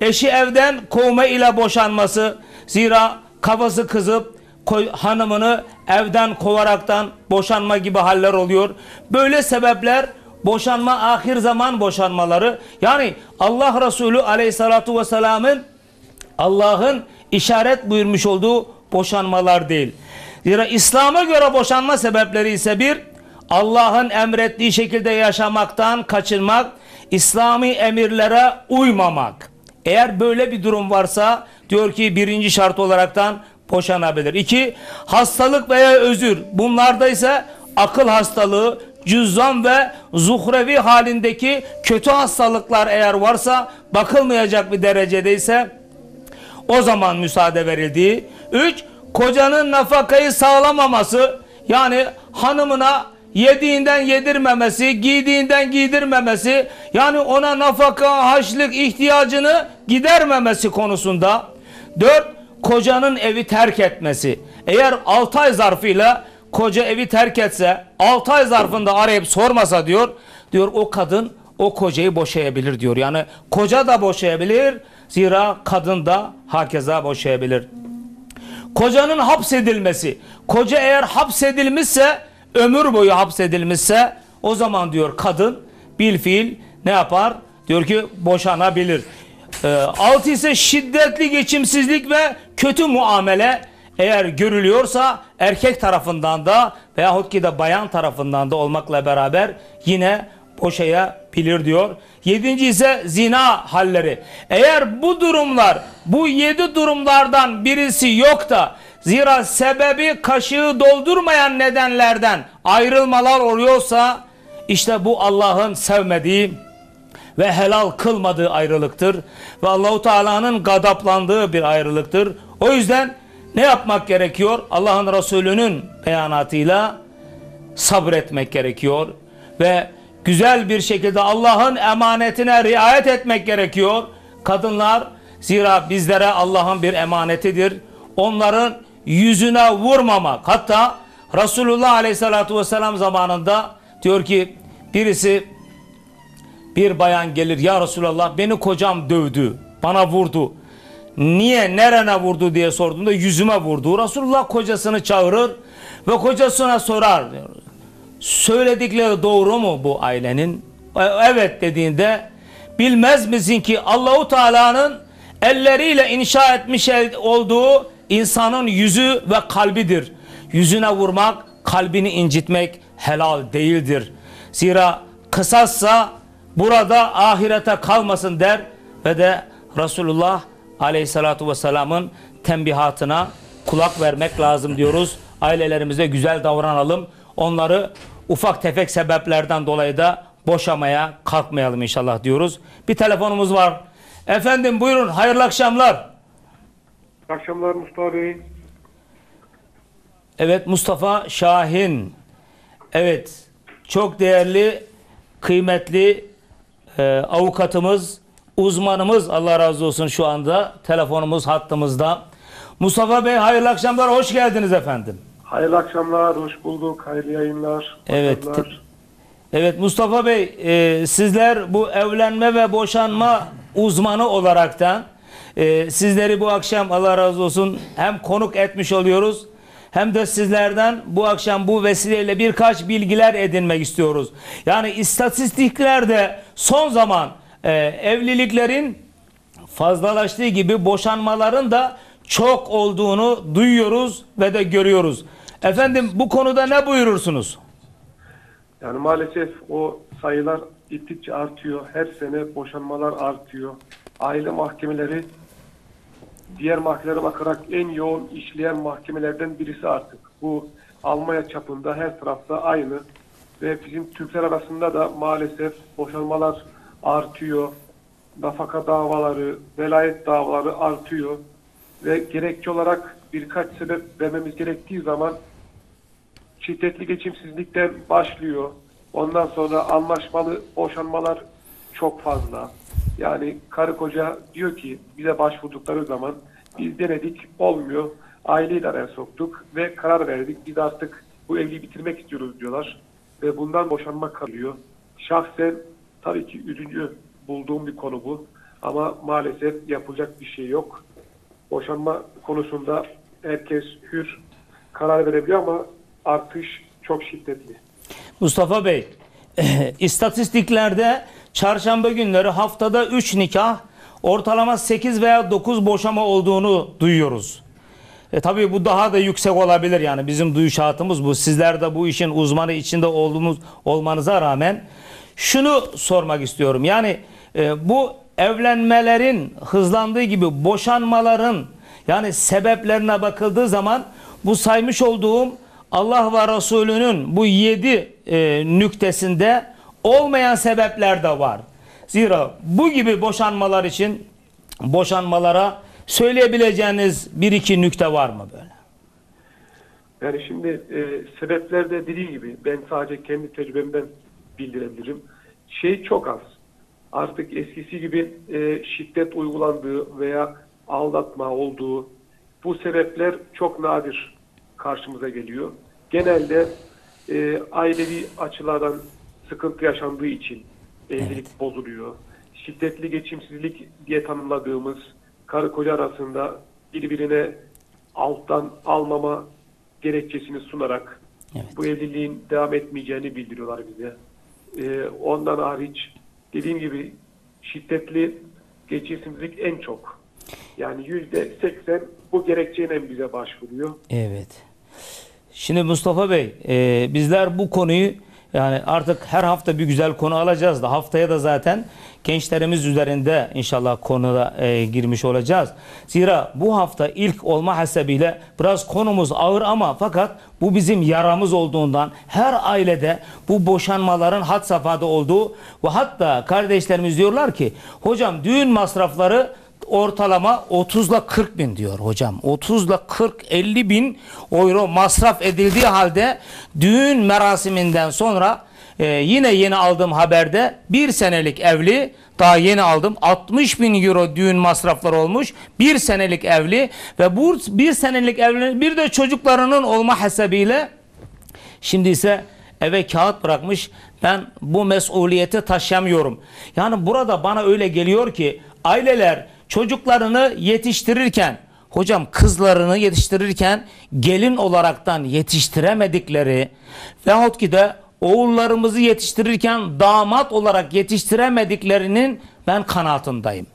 eşi evden kovma ile boşanması, zira kafası kızıp hanımını evden kovaraktan boşanma gibi haller oluyor. Böyle sebepler boşanma, ahir zaman boşanmaları. Yani Allah Resulü Aleyhissalatu Vesselam'ın, Allah'ın işaret buyurmuş olduğu boşanmalar değil. Zira İslam'a göre boşanma sebepleri ise bir, Allah'ın emrettiği şekilde yaşamaktan kaçınmak, İslami emirlere uymamak. Eğer böyle bir durum varsa diyor ki birinci şart olaraktan boşanabilir. İki, hastalık veya özür. Bunlarda ise akıl hastalığı, cüzzam ve zuhrevi halindeki kötü hastalıklar eğer varsa, bakılmayacak bir derecedeyse o zaman müsaade verildiği. Üç, kocanın nafakayı sağlamaması, yani hanımına yediğinden yedirmemesi, giydiğinden giydirmemesi, yani ona nafaka, haçlık ihtiyacını gidermemesi konusunda. Dört, kocanın evi terk etmesi. Eğer altı ay zarfıyla koca evi terk etse, altı ay zarfında arayıp sormasa diyor, diyor o kadın o kocayı boşayabilir diyor. Yani koca da boşayabilir, zira kadın da hakeza boşayabilir. Kocanın hapsedilmesi. Koca eğer hapsedilmişse, ömür boyu hapsedilmişse, o zaman diyor kadın bil fiil ne yapar? Diyor ki boşanabilir. Altı ise şiddetli geçimsizlik ve kötü muamele. eğer görülüyorsa erkek tarafından da veyahut ki de bayan tarafından da olmakla beraber yine boşayabilir diyor. Yedinci ise zina halleri. Eğer bu durumlar, bu yedi durumlardan birisi yok da zira sebebi kaşığı doldurmayan nedenlerden ayrılmalar oluyorsa işte bu Allah'ın sevmediği ve helal kılmadığı ayrılıktır. Ve Allahu Teala'nın gadaplandığı bir ayrılıktır. O yüzden ne yapmak gerekiyor? Allah'ın Resulü'nün beyanatıyla sabretmek gerekiyor. Ve güzel bir şekilde Allah'ın emanetine riayet etmek gerekiyor. Kadınlar zira bizlere Allah'ın bir emanetidir. Onların yüzüne vurmamak. Hatta Resulullah Aleyhisselatü Vesselam zamanında diyor ki birisi, bir bayan gelir, ya Resulallah beni kocam dövdü, bana vurdu. Niye, nerene vurdu diye sorduğunda yüzüme vurdu. Resulullah kocasını çağırır ve kocasına sorar diyor. Söyledikleri doğru mu bu ailenin? Evet dediğinde, bilmez misin ki Allahu Teala'nın elleriyle inşa etmiş olduğu insanın yüzü ve kalbidir. Yüzüne vurmak, kalbini incitmek helal değildir. Zira kısassa burada ahirete kalmasın der ve de Resulullah Aleyhissalatu vesselam'ın tembihatına kulak vermek lazım diyoruz. Ailelerimize güzel davranalım. Onları ufak tefek sebeplerden dolayı da boşamaya kalkmayalım inşallah diyoruz. Bir telefonumuz var. Efendim buyurun, hayırlı akşamlar. Akşamlar Mustafa Bey. Evet, Mustafa Şahin. Evet, çok değerli, kıymetli e, avukatımız, uzmanımız, Allah razı olsun, şu anda telefonumuz hattımızda. Mustafa Bey hayırlı akşamlar, hoş geldiniz efendim. Hayırlı akşamlar, hoş bulduk, hayırlı yayınlar. Evet, evet Mustafa Bey, e, sizler bu evlenme ve boşanma uzmanı olaraktan e, sizleri bu akşam Allah razı olsun hem konuk etmiş oluyoruz hem de sizlerden bu akşam bu vesileyle birkaç bilgiler edinmek istiyoruz. Yani istatistiklerde son zaman e, evliliklerin fazlalaştığı gibi boşanmaların da çok olduğunu duyuyoruz ve de görüyoruz. Efendim bu konuda ne buyurursunuz? Yani maalesef o sayılar gittikçe artıyor. Her sene boşanmalar artıyor. Aile mahkemeleri diğer mahkemelere bakarak en yoğun işleyen mahkemelerden birisi artık. Bu Almanya çapında her tarafta aynı. Ve bizim Türkler arasında da maalesef boşanmalar artıyor. Nafaka davaları, velayet davaları artıyor. Ve gerekçe olarak birkaç sebep vermemiz gerektiği zaman şiddetli geçimsizlikten başlıyor. Ondan sonra anlaşmalı boşanmalar çok fazla. Yani karı koca diyor ki bize başvurdukları zaman biz denedik, olmuyor. Aileyi de araya soktuk ve karar verdik. Biz artık bu evliliği bitirmek istiyoruz diyorlar. Ve bundan boşanma kalıyor. Şahsen tabii ki üzücü bulduğum bir konu bu. Ama maalesef yapılacak bir şey yok. Boşanma konusunda herkes hür karar verebiliyor ama artış çok şiddetli. Mustafa Bey, istatistiklerde çarşamba günleri haftada üç nikah, ortalama sekiz veya dokuz boşama olduğunu duyuyoruz. E tabii bu daha da yüksek olabilir, yani bizim duyuşatımız bu. Sizler de bu işin uzmanı içinde olduğumuz olmanıza rağmen şunu sormak istiyorum. Yani e, bu evlenmelerin hızlandığı gibi boşanmaların yani sebeplerine bakıldığı zaman bu saymış olduğum Allah ve Resulü'nün bu yedi e, nüktesinde olmayan sebepler de var. Zira bu gibi boşanmalar için boşanmalara söyleyebileceğiniz bir iki nükte var mı böyle? Yani şimdi e, sebeplerde dediği gibi ben sadece kendi tecrübemden bildirebilirim. Şey çok az. Artık eskisi gibi e, şiddet uygulandığı veya aldatma olduğu, bu sebepler çok nadir karşımıza geliyor. Genelde e, ailevi açılardan sıkıntı yaşandığı için evlilik evet. bozuluyor. Şiddetli geçimsizlik diye tanımladığımız karı koca arasında birbirine alttan almama gerekçesini sunarak evet. bu evliliğin devam etmeyeceğini bildiriyorlar bize. E, ondan hariç dediğim gibi şiddetli geçimsizlik en çok. Yani yüzde seksen bu gerekçeyle bize başvuruyor. Evet. Şimdi Mustafa Bey, e, bizler bu konuyu yani artık her hafta bir güzel konu alacağız da haftaya da zaten gençlerimiz üzerinde inşallah konuda e, girmiş olacağız. Zira bu hafta ilk olma hasebiyle biraz konumuz ağır ama fakat bu bizim yaramız olduğundan her ailede bu boşanmaların had safhada olduğu ve hatta kardeşlerimiz diyorlar ki hocam düğün masrafları ortalama otuz ile kırk bin diyor hocam. otuz ile kırk elli bin euro masraf edildiği halde düğün merasiminden sonra e, yine yeni aldığım haberde bir senelik evli, daha yeni aldım, altmış bin euro düğün masrafları olmuş. Bir senelik evli ve bu bir senelik evli bir de çocuklarının olma hasebiyle şimdi ise eve kağıt bırakmış. Ben bu mesuliyeti taşıyamıyorum. Yani burada bana öyle geliyor ki aileler çocuklarını yetiştirirken, hocam kızlarını yetiştirirken gelin olaraktan yetiştiremedikleri veyahut ki de oğullarımızı yetiştirirken damat olarak yetiştiremediklerinin ben kanaatindeyim.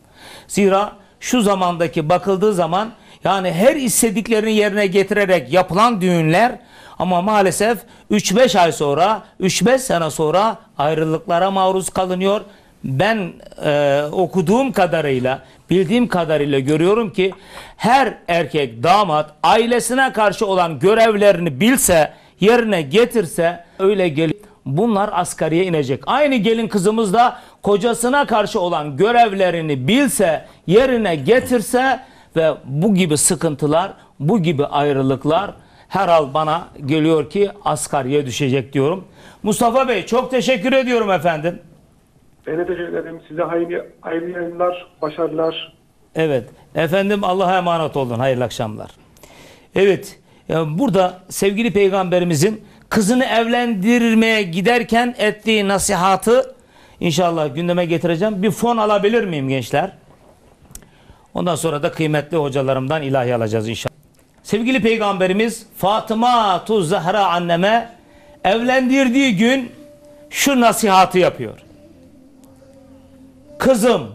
Zira şu zamandaki bakıldığı zaman yani her istediklerini yerine getirerek yapılan düğünler ama maalesef üç beş ay sonra, üç beş sene sonra ayrılıklara maruz kalınıyor. Ben e, okuduğum kadarıyla, bildiğim kadarıyla görüyorum ki her erkek damat ailesine karşı olan görevlerini bilse, yerine getirse öyle gelip bunlar asgariye inecek. Aynı gelin kızımız da kocasına karşı olan görevlerini bilse, yerine getirse ve bu gibi sıkıntılar, bu gibi ayrılıklar herhal bana geliyor ki asgariye düşecek diyorum. Mustafa Bey çok teşekkür ediyorum efendim. Ben de teşekkür ederim. Size hayırlı, hayırlı yayınlar, başarılar. Evet. Efendim Allah'a emanet olun. Hayırlı akşamlar. Evet. Burada sevgili peygamberimizin kızını evlendirmeye giderken ettiği nasihatı inşallah gündeme getireceğim. Bir fon alabilir miyim gençler? Ondan sonra da kıymetli hocalarımdan ilahi alacağız inşallah. Sevgili peygamberimiz Fatıma Tuz Zahra anneme evlendirdiği gün şu nasihatı yapıyor. Kızım,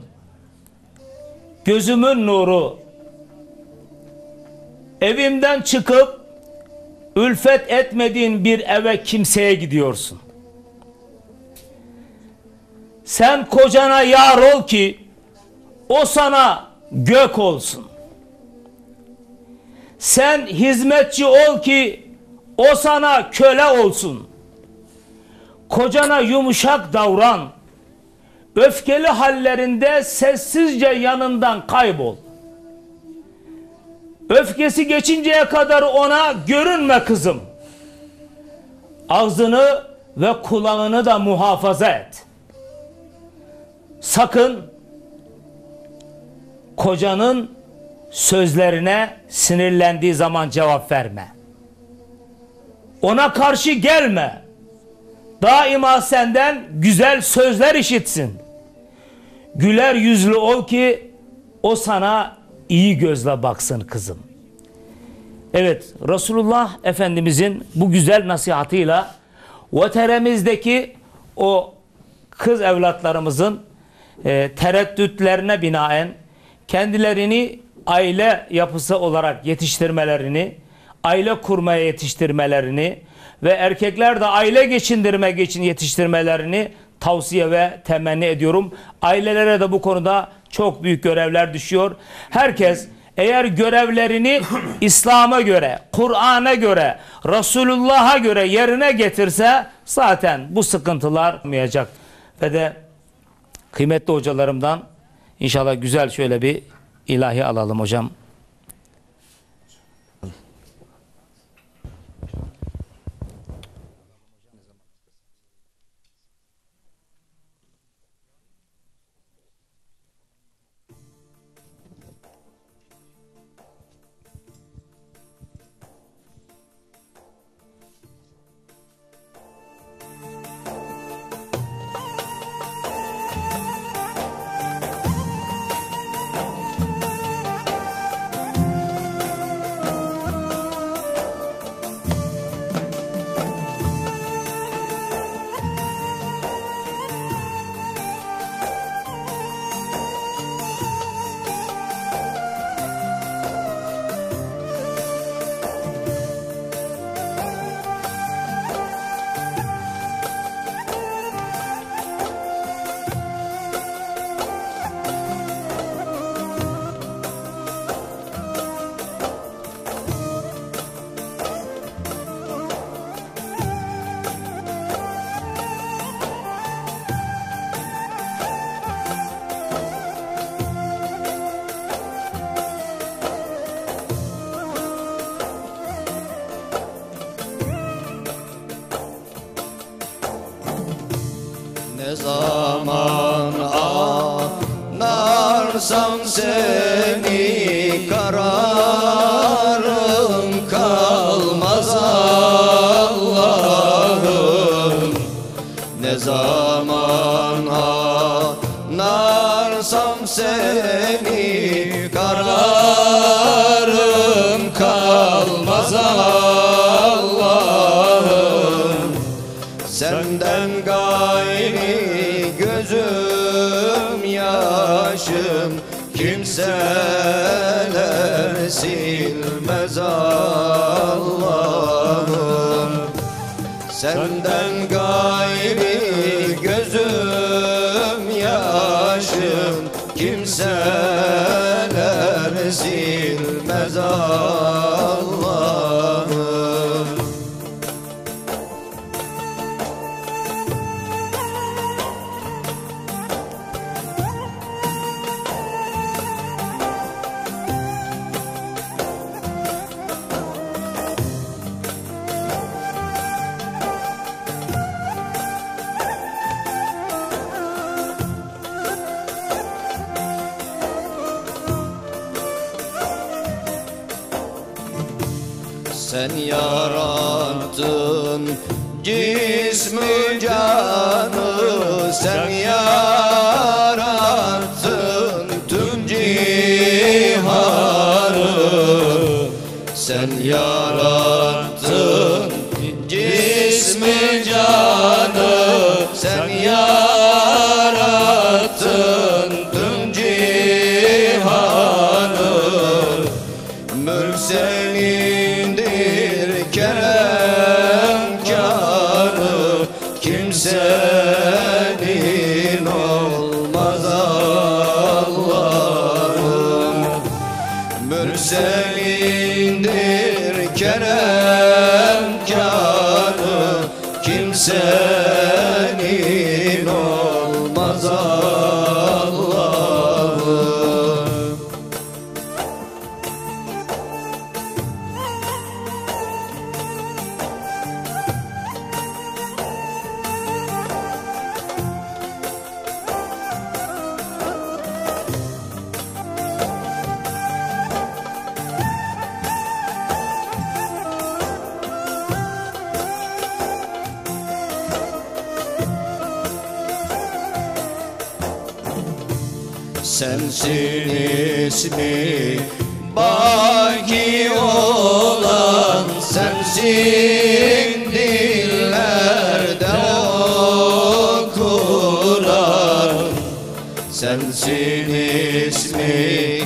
gözümün nuru, evimden çıkıp ülfet etmediğin bir eve kimseye gidiyorsun. Sen kocana yar ol ki o sana gök olsun. Sen hizmetçi ol ki o sana köle olsun. Kocana yumuşak davran. Öfkeli hallerinde sessizce yanından kaybol. Öfkesi geçinceye kadar ona görünme kızım. Ağzını ve kulağını da muhafaza et. Sakın kocanın sözlerine sinirlendiği zaman cevap verme. Ona karşı gelme. Daima senden güzel sözler işitsin. Güler yüzlü ol ki o sana iyi gözle baksın kızım. Evet, Resulullah Efendimizin bu güzel nasihatıyla vateremizdeki o kız evlatlarımızın e, tereddütlerine binaen kendilerini aile yapısı olarak yetiştirmelerini, aile kurmaya yetiştirmelerini ve erkekler de aile geçindirmek için yetiştirmelerini tavsiye ve temenni ediyorum. Ailelere de bu konuda çok büyük görevler düşüyor. Herkes eğer görevlerini İslam'a göre, Kur'an'a göre, Resulullah'a göre yerine getirse zaten bu sıkıntılar olmayacak. Ve de kıymetli hocalarımdan inşallah güzel şöyle bir ilahi alalım hocam. seni kararım kalmaz Allah'ım. Ne zaman anarsam seni kararım kalmaz Allah'ım. Senden gayri gözüm yaşım kimseler silmez Allah'ım. Senden gayri gözüm yaşım kimseler silmez Allah'ım. Sen yarattın cismi canı, sen yarattın tüm cihanı. Sen yarattın cismi canı, sen yarattın tüm cihanı. Mürselin senin olmaz Allah'ım. Mürselindir keremkârı, kimsenin olmaz Allah'ım. Sensin ismi baki olan, sensin dillerde okuran. Sensin ismi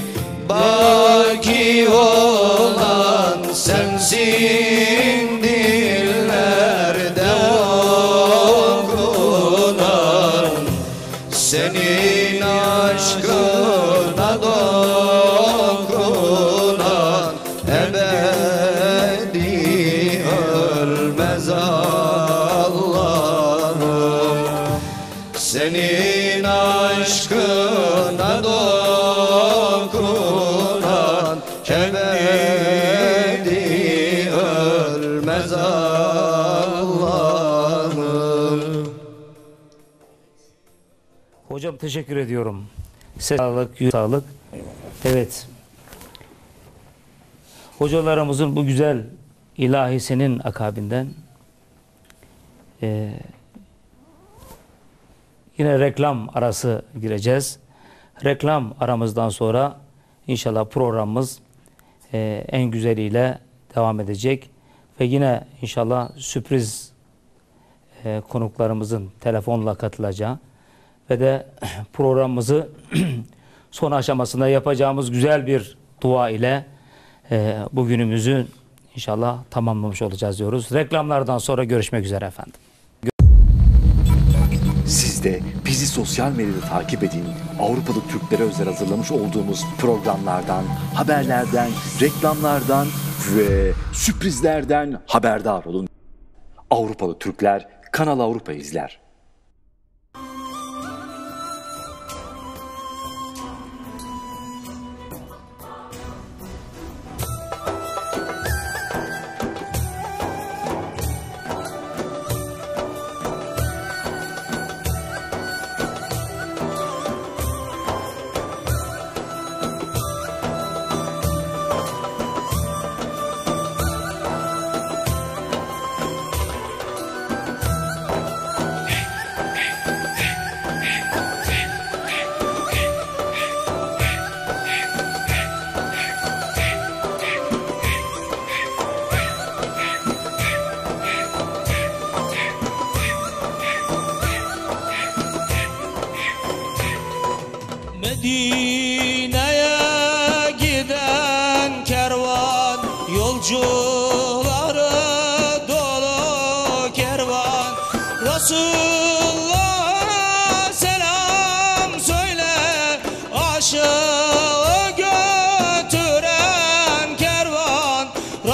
baki olan, sensin dillerde okunan. Senin aşkın dokunan ebedi ölmez Allah'ım. Senin aşkına dokunan ebedi ölmez Allah'ım. Hocam teşekkür ediyorum. Sağlık, yüz sağlık. Evet. Hocalarımızın bu güzel ilahisinin akabinden e, yine reklam arası gireceğiz. Reklam aramızdan sonra inşallah programımız e, en güzeliyle devam edecek. Ve yine inşallah sürpriz e, konuklarımızın telefonla katılacağı ve de programımızı son aşamasında yapacağımız güzel bir dua ile e, bugünümüzü inşallah tamamlamış olacağız diyoruz. Reklamlardan sonra görüşmek üzere efendim. Siz de bizi sosyal medyada takip edin. Avrupalı Türklere özel hazırlamış olduğumuz programlardan, haberlerden, reklamlardan ve sürprizlerden haberdar olun. Avrupalı Türkler Kanal Avrupa izler.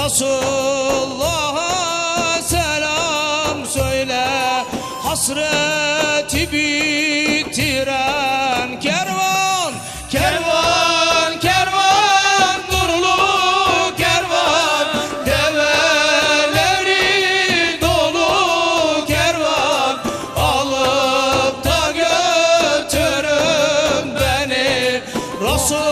Resulullah'a selam söyle, hasreti bitiren kervan, kervan, kervan, nurlu kervan, develeri dolu kervan, alıp da götürün beni Resul.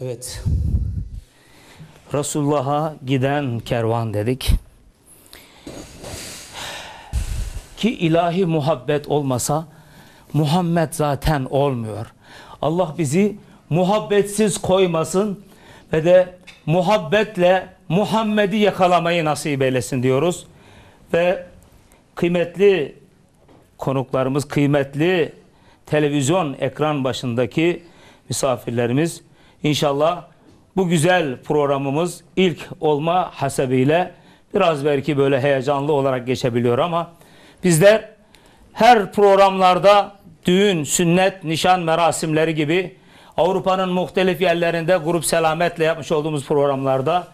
Evet, Resulullah'a giden kervan dedik ki ilahi muhabbet olmasa Muhammed zaten olmuyor. Allah bizi muhabbetsiz koymasın ve de muhabbetle Muhammed'i yakalamayı nasip eylesin diyoruz. Ve kıymetli konuklarımız, kıymetli televizyon ekran başındaki misafirlerimiz, inşallah bu güzel programımız ilk olma hasebiyle biraz belki böyle heyecanlı olarak geçebiliyor ama bizler her programlarda düğün, sünnet, nişan merasimleri gibi Avrupa'nın muhtelif yerlerinde grup selametle yapmış olduğumuz programlarda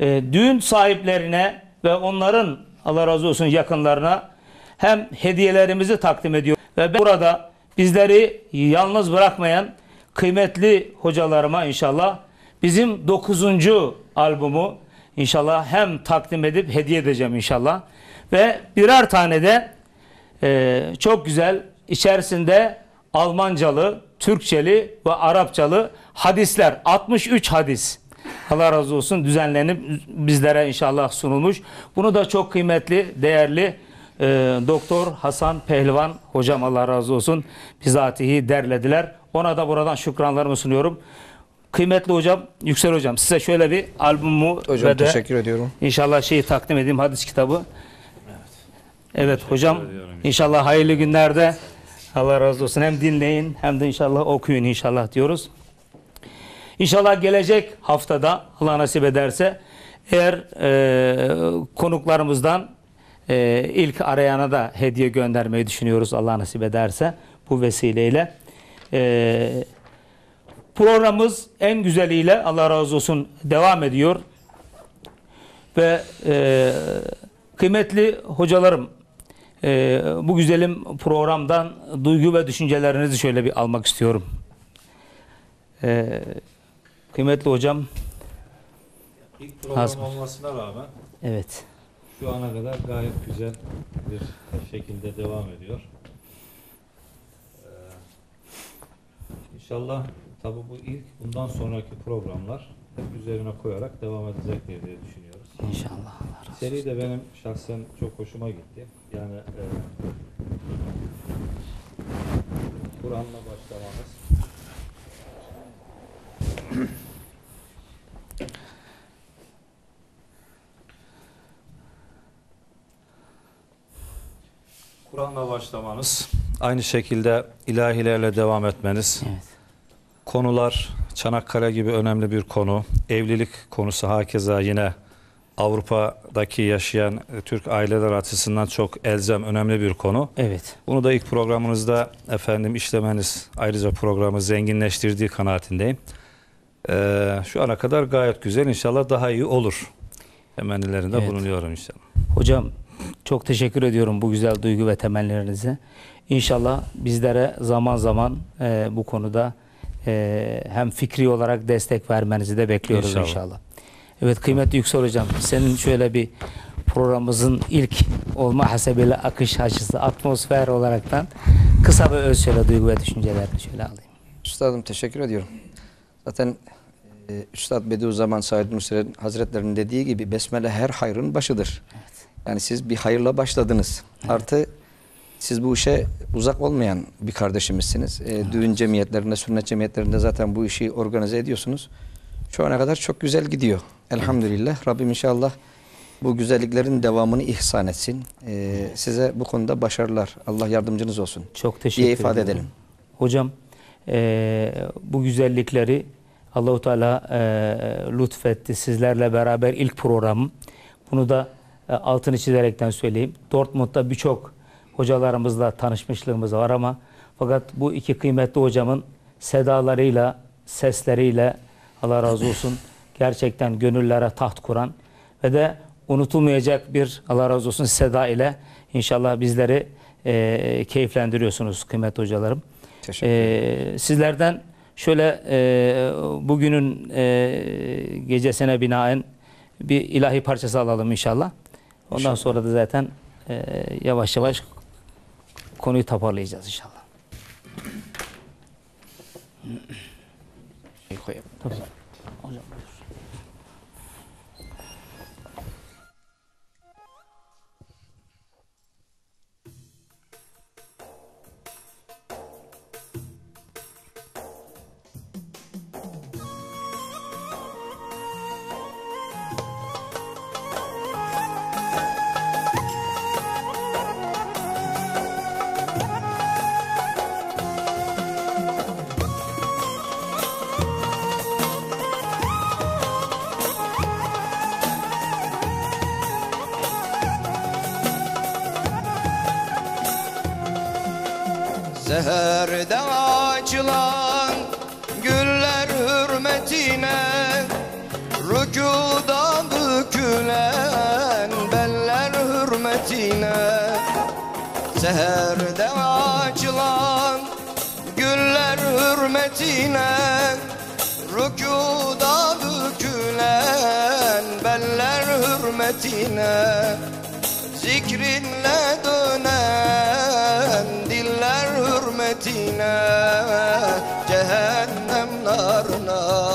e, düğün sahiplerine ve onların Allah razı olsun yakınlarına hem hediyelerimizi takdim ediyor. Ve ben burada bizleri yalnız bırakmayan kıymetli hocalarıma inşallah bizim dokuzuncu albümü inşallah hem takdim edip hediye edeceğim inşallah. Ve birer tane de e, çok güzel içerisinde Almancalı, Türkçeli ve Arapçalı hadisler, altmış üç hadis Allah razı olsun düzenlenip bizlere inşallah sunulmuş. Bunu da çok kıymetli, değerli e, Doktor Hasan Pehlivan hocam Allah razı olsun bizatihi derlediler. Ona da buradan şükranlarımı sunuyorum. Kıymetli hocam, Yüksel hocam size şöyle bir albümü hocam, ve de teşekkür ediyorum. İnşallah şeyi takdim edeyim, hadis kitabı. Evet, evet hocam inşallah hayırlı günlerde. Allah razı olsun. Hem dinleyin hem de inşallah okuyun inşallah diyoruz. İnşallah gelecek haftada Allah nasip ederse eğer e, konuklarımızdan e, ilk arayana da hediye göndermeyi düşünüyoruz Allah nasip ederse bu vesileyle. E, programımız en güzeliyle Allah razı olsun devam ediyor. Ve e, kıymetli hocalarım, Ee, bu güzelim programdan duygu ve düşüncelerinizi şöyle bir almak istiyorum. Ee, kıymetli hocam. İlk program Hazım. Olmasına rağmen evet. Şu ana kadar gayet güzel bir şekilde devam ediyor. Ee, inşallah tabi bu ilk bundan sonraki programlar hep üzerine koyarak devam edecek diye düşünüyoruz. İnşallah. Seri de benim şahsen çok hoşuma gitti. Yani e, Kur'an'la başlamamız Kur'an'la başlamanız, aynı şekilde ilahilerle devam etmeniz, evet. Konular Çanakkale gibi önemli bir konu, evlilik konusu hakeza yine Avrupa'daki yaşayan Türk aileler açısından çok elzem, önemli bir konu. Evet. Bunu da ilk programınızda efendim işlemeniz ayrıca programı zenginleştirdiği kanaatindeyim. Ee, şu ana kadar gayet güzel. İnşallah daha iyi olur. Temennilerinde evet. bulunuyorum inşallah. Hocam çok teşekkür ediyorum bu güzel duygu ve temennilerinize. İnşallah bizlere zaman zaman e, bu konuda e, hem fikri olarak destek vermenizi de bekliyoruz inşallah. inşallah. Evet kıymetli Yüksel hocam, senin şöyle bir programımızın ilk olma hasebiyle akış açısı, atmosfer olaraktan kısa ve öz şöyle duygu ve düşüncelerini şöyle alayım. Üstadım teşekkür ediyorum. Zaten e, Üstad Bediüzzaman Said Nursi Hazretleri'nin dediği gibi besmele her hayrın başıdır. Evet. Yani siz bir hayırla başladınız. Evet. Artı siz bu işe uzak olmayan bir kardeşimizsiniz. E, evet. Düğün cemiyetlerinde, sünnet cemiyetlerinde zaten bu işi organize ediyorsunuz. Şu ana kadar çok güzel gidiyor. Elhamdülillah. Rabbim inşallah bu güzelliklerin devamını ihsan etsin. Ee, size bu konuda başarılar. Allah yardımcınız olsun. Çok teşekkür diye ifade ederim. edelim. Hocam e, bu güzellikleri Allah-u Teala e, lütfetti. Sizlerle beraber ilk programım. Bunu da e, altını çizerekten söyleyeyim. Dortmund'da birçok hocalarımızla tanışmışlığımız var ama fakat bu iki kıymetli hocamın sedalarıyla, sesleriyle Allah razı olsun gerçekten gönüllere taht kuran ve de unutulmayacak bir Allah razı olsun seda ile inşallah bizleri e, keyiflendiriyorsunuz kıymetli hocalarım. Teşekkür ederim. E, sizlerden şöyle e, bugünün e, gecesine binaen bir ilahi parçası alalım inşallah. Ondan inşallah. sonra da zaten e, yavaş yavaş konuyu toparlayacağız inşallah. Tabii. Hocam, buyur. Seherde açılan güller hürmetine, rükuda bükülen beller hürmetine. Seherde açılan güller hürmetine, rükuda bükülen beller hürmetine. Zikrinle dönen diller hürmetine, cehennem narına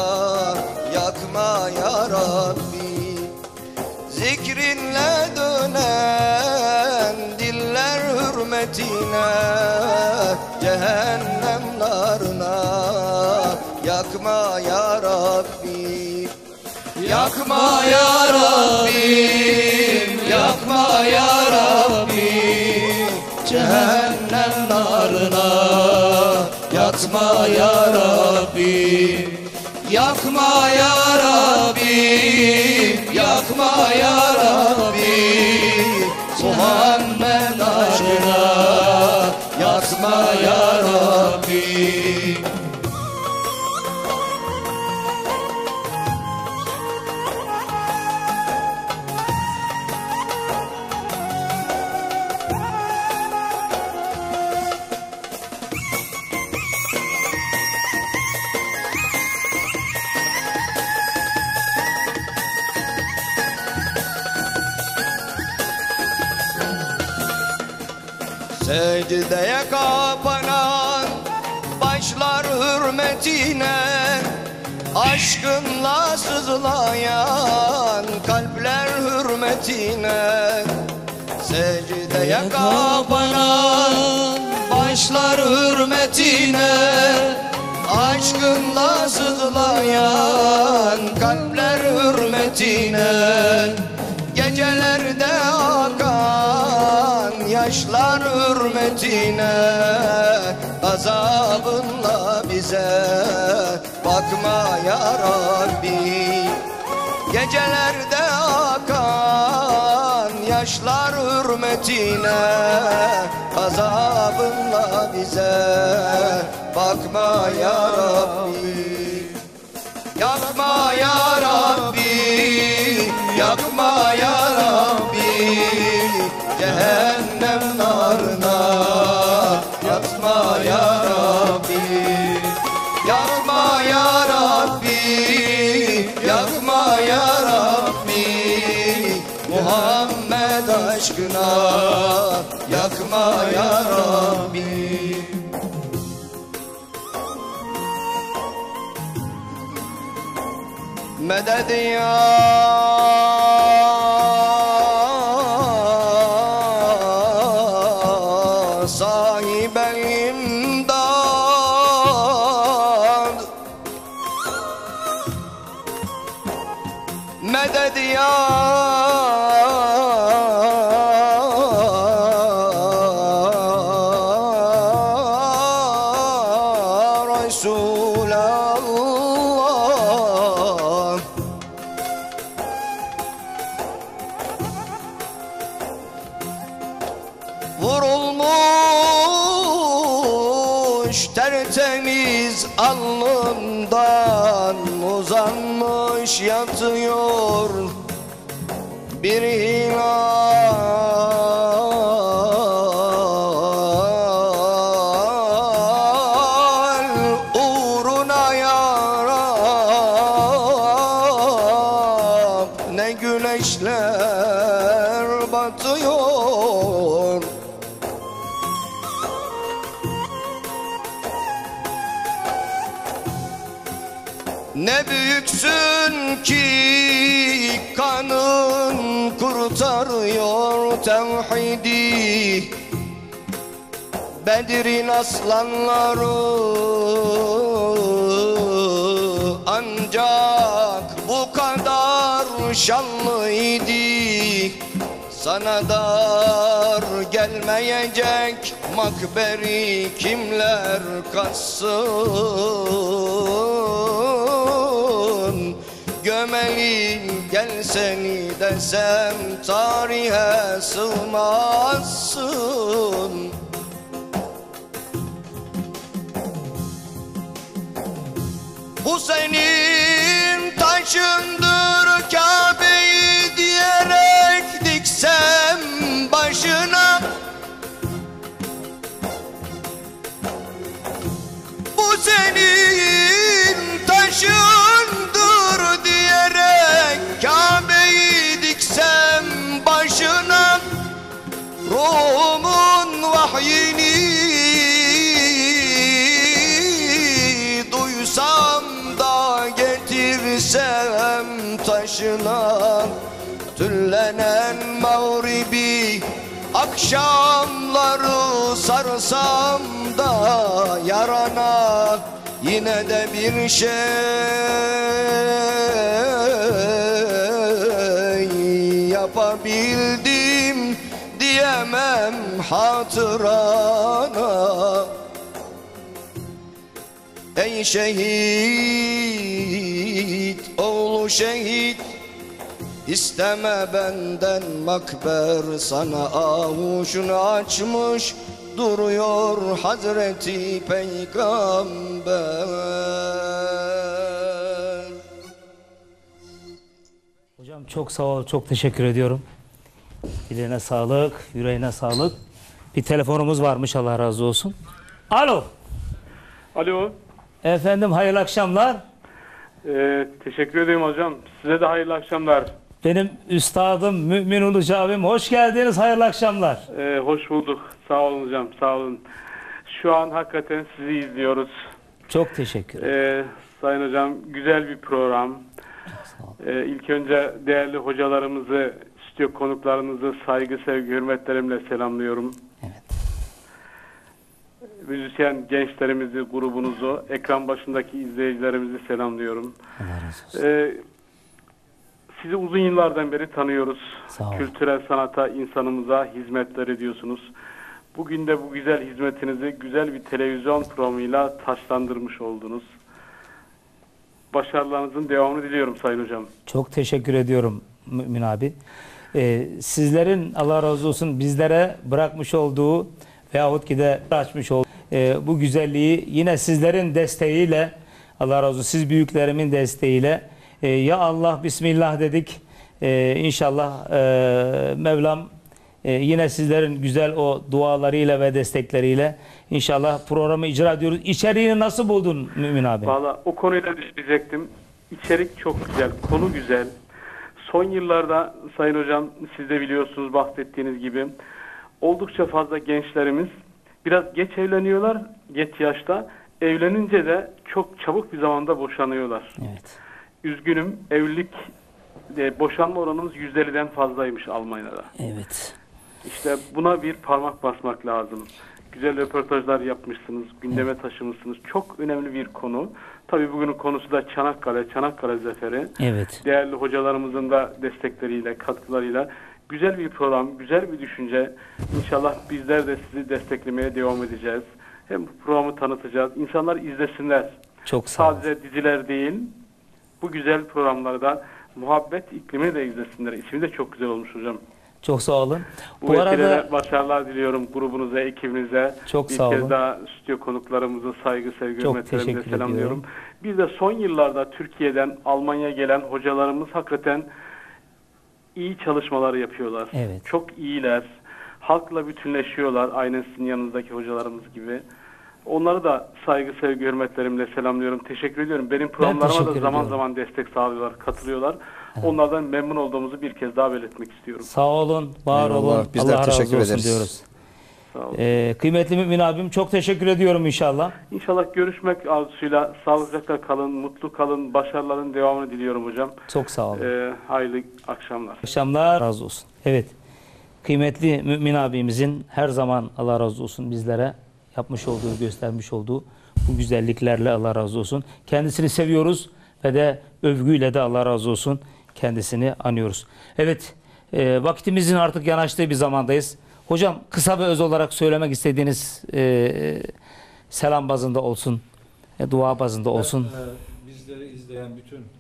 yakma ya Rabbi. Zikrinle dönen diller hürmetine, cehennem narına yakma ya Rabbi. Yakma ya Rabbim, yakma ya Rabbim, cehennem narına yakma ya Rabbim. Yakma ya Rabbim, yakma ya Rabbim, Muhammed aşkına yakma ya Rabbim. Secdeye kapanan başlar hürmetine, aşkınla sızlayan kalpler hürmetine. Secdeye kapanan başlar hürmetine, aşkınla sızlayan kalpler hürmetine. Gecelerde akan yaşlar hürmetine, azabınla bize bakma ya Rabbi. Gecelerde akan yaşlar hürmetine, azabınla bize bakma ya Rabbi. Yakma ya Rabbi, yakma ya Rabbi, cehennem narına yakma ya Rabbi. Yakma ya Rabbi, yakma ya Rabbi, Muhammed aşkına yakma ya Rabbi. Medet ya sahibel imdad, medet ya yatıyor bir hilal uğruna ya Rab, ne güneşler batıyor ne büyüksün ki kanın kurtarıyor tevhidi. Bedir'in aslanları ancak bu kadar şanlıydı. Sana dar gelmeyecek makberi kimler katsın. Gömelim gel seni desem tarihe sığmazsın. Hüseyin'in taşındır Kabe'yi diyerek diksem başına, bu senin taşındır diyerek Kabe'yi diksem başına, ruhumun vahyini getirsem taşına, tüllenen mağribi akşamları sarsam da yarana, yine de bir şey yapabildim diyemem hatırana. Ey şehit, oğlu şehit, isteme benden makber, sana ahuşunu açmış duruyor Hazreti Peygamber. Hocam çok sağ ol, çok teşekkür ediyorum. Diline sağlık, yüreğine sağlık. Bir telefonumuz varmış, Allah razı olsun. Alo. Alo. Efendim hayırlı akşamlar. Ee, teşekkür ederim hocam. Size de hayırlı akşamlar. Benim üstadım Mümin Uluç abim. Hoş geldiniz. Hayırlı akşamlar. Ee, hoş bulduk. Sağ olun hocam. Sağ olun. Şu an hakikaten sizi izliyoruz. Çok teşekkür ederim. Ee, sayın hocam güzel bir program. Sağ olun. Ee, ilk önce değerli hocalarımızı, stüdyo konuklarımızı saygı, sevgi, hürmetlerimle selamlıyorum. Evet. Müzisyen gençlerimizi, grubunuzu, ekran başındaki izleyicilerimizi selamlıyorum. Ee, sizi uzun yıllardan beri tanıyoruz. Kültürel sanata, insanımıza hizmetler ediyorsunuz. Bugün de bu güzel hizmetinizi güzel bir televizyon programıyla taşlandırmış oldunuz. Başarılarınızın devamını diliyorum sayın hocam. Çok teşekkür ediyorum Mümin abi. Ee, sizlerin Allah razı olsun bizlere bırakmış olduğu veyahut ki de açmış olduğu e, bu güzelliği yine sizlerin desteğiyle, Allah razı olsun siz büyüklerimin desteğiyle e, ya Allah Bismillah dedik. E, inşallah e, Mevlam e, yine sizlerin güzel o dualarıyla ve destekleriyle inşallah programı icra ediyoruz. İçeriğini nasıl buldun Mümin abi? Valla o konuyla düşecektim. İçerik çok güzel, konu güzel. Son yıllarda sayın hocam siz de biliyorsunuz bahsettiğiniz gibi oldukça fazla gençlerimiz biraz geç evleniyorlar, geç yaşta. Evlenince de çok çabuk bir zamanda boşanıyorlar. Evet. Üzgünüm, evlilik e, boşanma oranımız yüzde elliden fazlaymış Almanya'da. Evet. İşte buna bir parmak basmak lazım. Güzel röportajlar yapmışsınız, gündeme evet. taşımışsınız. Çok önemli bir konu. Tabii bugünün konusu da Çanakkale, Çanakkale Zaferi. Evet. Değerli hocalarımızın da destekleriyle, katkılarıyla güzel bir program, güzel bir düşünce. İnşallah bizler de sizi desteklemeye devam edeceğiz. Hem programı tanıtacağız. İnsanlar izlesinler. Çok sağ olun. Sadece diziler değil, bu güzel programlarda Muhabbet İklimi de izlesinler. İsmi de çok güzel olmuş hocam. Çok sağ olun. Bu, bu arada başarılar diliyorum grubunuza, ekibinize. Çok bir sağ olun. Bir kez daha stüdyo konuklarımıza saygı, sevgi, hürmetlerimle selamlıyorum. Bir de son yıllarda Türkiye'den Almanya'ya gelen hocalarımız hakikaten iyi çalışmalar yapıyorlar. Evet. Çok iyiler. Halkla bütünleşiyorlar. Aynen sizin yanınızdaki hocalarımız gibi. Onları da saygı, sevgi, hürmetlerimle selamlıyorum. Teşekkür ediyorum. Benim programlarıma da zaman zaman destek sağlıyorlar, katılıyorlar. Evet. Onlardan memnun olduğumuzu bir kez daha belirtmek istiyorum. Sağ olun, var olun. Allah, biz de teşekkür ederiz diyoruz. Sağ olun. Ee, kıymetli Mümin abim çok teşekkür ediyorum inşallah. İnşallah görüşmek arzusuyla sağlıcakla kalın, mutlu kalın, başarıların devamını diliyorum hocam. Çok sağ olun. Ee, hayırlı akşamlar. Akşamlar razı olsun. Evet, kıymetli Mümin abimizin her zaman Allah razı olsun bizlere yapmış olduğu, göstermiş olduğu bu güzelliklerle Allah razı olsun. Kendisini seviyoruz ve de övgüyle de Allah razı olsun kendisini anıyoruz. Evet, e, vakitimizin artık yanaştığı bir zamandayız. Hocam kısa ve öz olarak söylemek istediğiniz e, selam bazında olsun, e, dua bazında olsun. Ben, e, bizleri izleyen bütün e,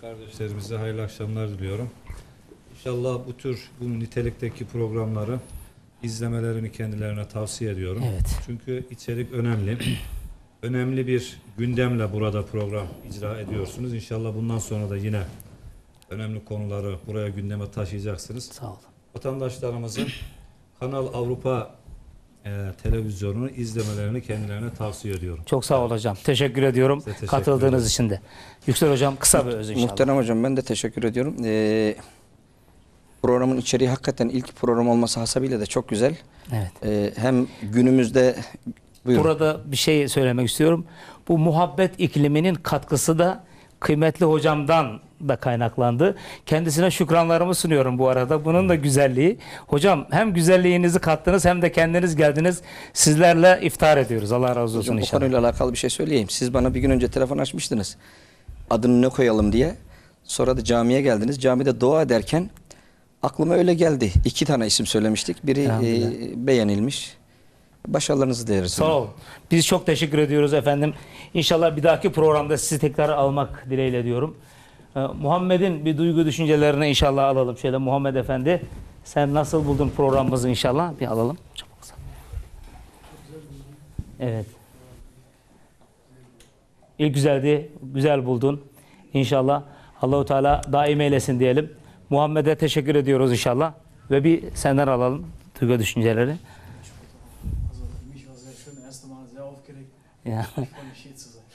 kardeşlerimize hayırlı akşamlar diliyorum. İnşallah bu tür, bu nitelikteki programları izlemelerini kendilerine tavsiye ediyorum. Evet. Çünkü içerik önemli. önemli bir gündemle burada program icra ediyorsunuz. İnşallah bundan sonra da yine önemli konuları buraya gündeme taşıyacaksınız. Sağ olun. Vatandaşlarımızın Kanal Avrupa e, televizyonunu izlemelerini kendilerine tavsiye ediyorum. Çok sağ ol hocam. Teşekkür ediyorum teşekkür katıldığınız ederim. için de. Yüksel hocam kısa bir özü inşallah. Muhterem hocam ben de teşekkür ediyorum. Ee, programın içeriği hakikaten ilk program olması hasabıyla da çok güzel. Evet. Ee, hem günümüzde... Buyurun. Burada bir şey söylemek istiyorum. Bu muhabbet ikliminin katkısı da kıymetli hocamdan da kaynaklandı. Kendisine şükranlarımı sunuyorum bu arada. Bunun da güzelliği. Hocam hem güzelliğinizi kattınız hem de kendiniz geldiniz. Sizlerle iftar ediyoruz. Allah razı olsun hocam, inşallah. O konuyla alakalı bir şey söyleyeyim. Siz bana bir gün önce telefon açmıştınız. Adını ne koyalım diye. Sonra da camiye geldiniz. Camide dua ederken aklıma öyle geldi. İki tane isim söylemiştik. Biri e, beğenilmiş. Başarılarınızı dileriz. Sağ olun. Biz çok teşekkür ediyoruz efendim. İnşallah bir dahaki programda sizi tekrar almak dileğiyle diyorum. Ee, Muhammed'in bir duygu düşüncelerini inşallah alalım. Şöyle Muhammed Efendi, sen nasıl buldun programımızı inşallah? Bir alalım. Evet. İlk güzeldi. Güzel buldun. İnşallah Allah-u Teala daim eylesin diyelim. Muhammed'e teşekkür ediyoruz inşallah. Ve bir senden alalım duygu düşünceleri.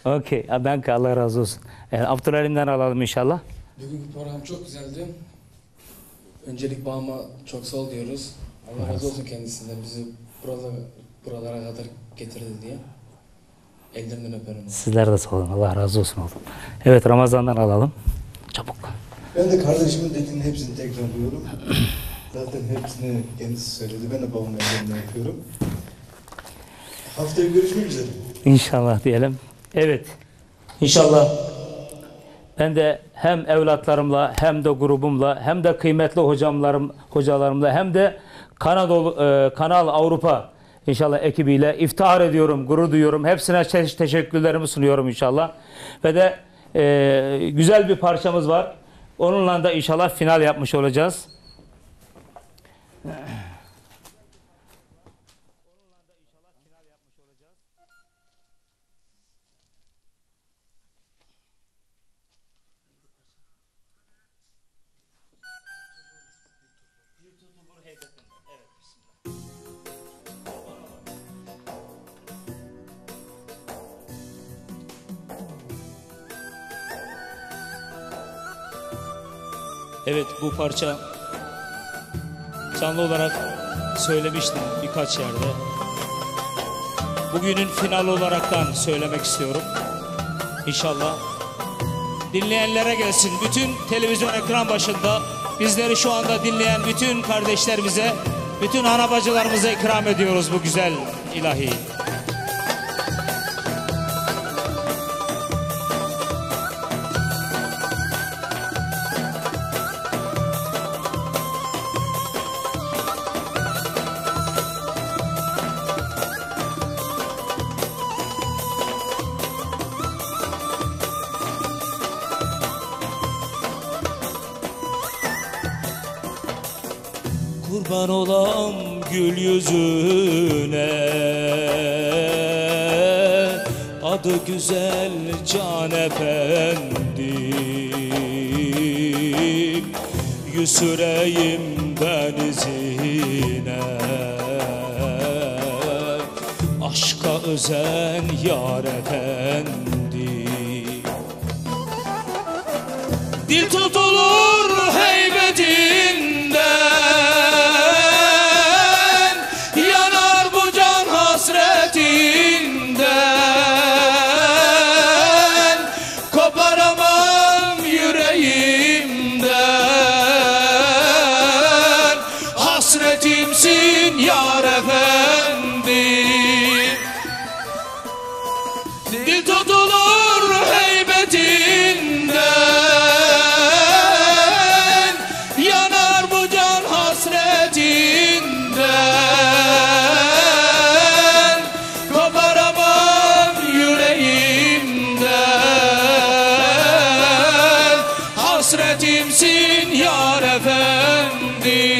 Okey, danke, Allah razı olsun. Yani Abdülhalim'den alalım inşallah. Bugünkü program çok güzeldi. Öncelik bağıma çok sağ ol diyoruz. Allah razı olsun kendisinden bizi buralara, buralara kadar getirdi diye. Ellerinden öperim. Sizler de sağ olun, Allah razı olsun oğlum. Evet, Ramazan'dan alalım. Çabuk. Ben de kardeşimin dediğinin hepsini tekrarlıyorum. Zaten hepsini kendisi söyledi. Ben de babamın ellerinden yapıyorum. Haftaya görüşmek üzere. İnşallah diyelim. Evet. İnşallah ben de hem evlatlarımla hem de grubumla hem de kıymetli hocamlarım, hocalarımla hem de Kanal, Kanal Avrupa inşallah ekibiyle iftihar ediyorum, gurur duyuyorum. Hepsine teşekkürlerimi sunuyorum inşallah. Ve de e, güzel bir parçamız var. Onunla da inşallah final yapmış olacağız. Evet, bu parça canlı olarak söylemiştim birkaç yerde. Bugünün final olaraktan söylemek istiyorum. İnşallah dinleyenlere gelsin. Bütün televizyon ekran başında bizleri şu anda dinleyen bütün kardeşlerimize, bütün ana bacılarımıza ikram ediyoruz bu güzel ilahi. Kurban olam gül yüzüne, adı güzel Can Efendim, yüz süreyim ben izine, aşka özen yar efendim. Dil tutulur heybetinden, hasretimsin yar efendi.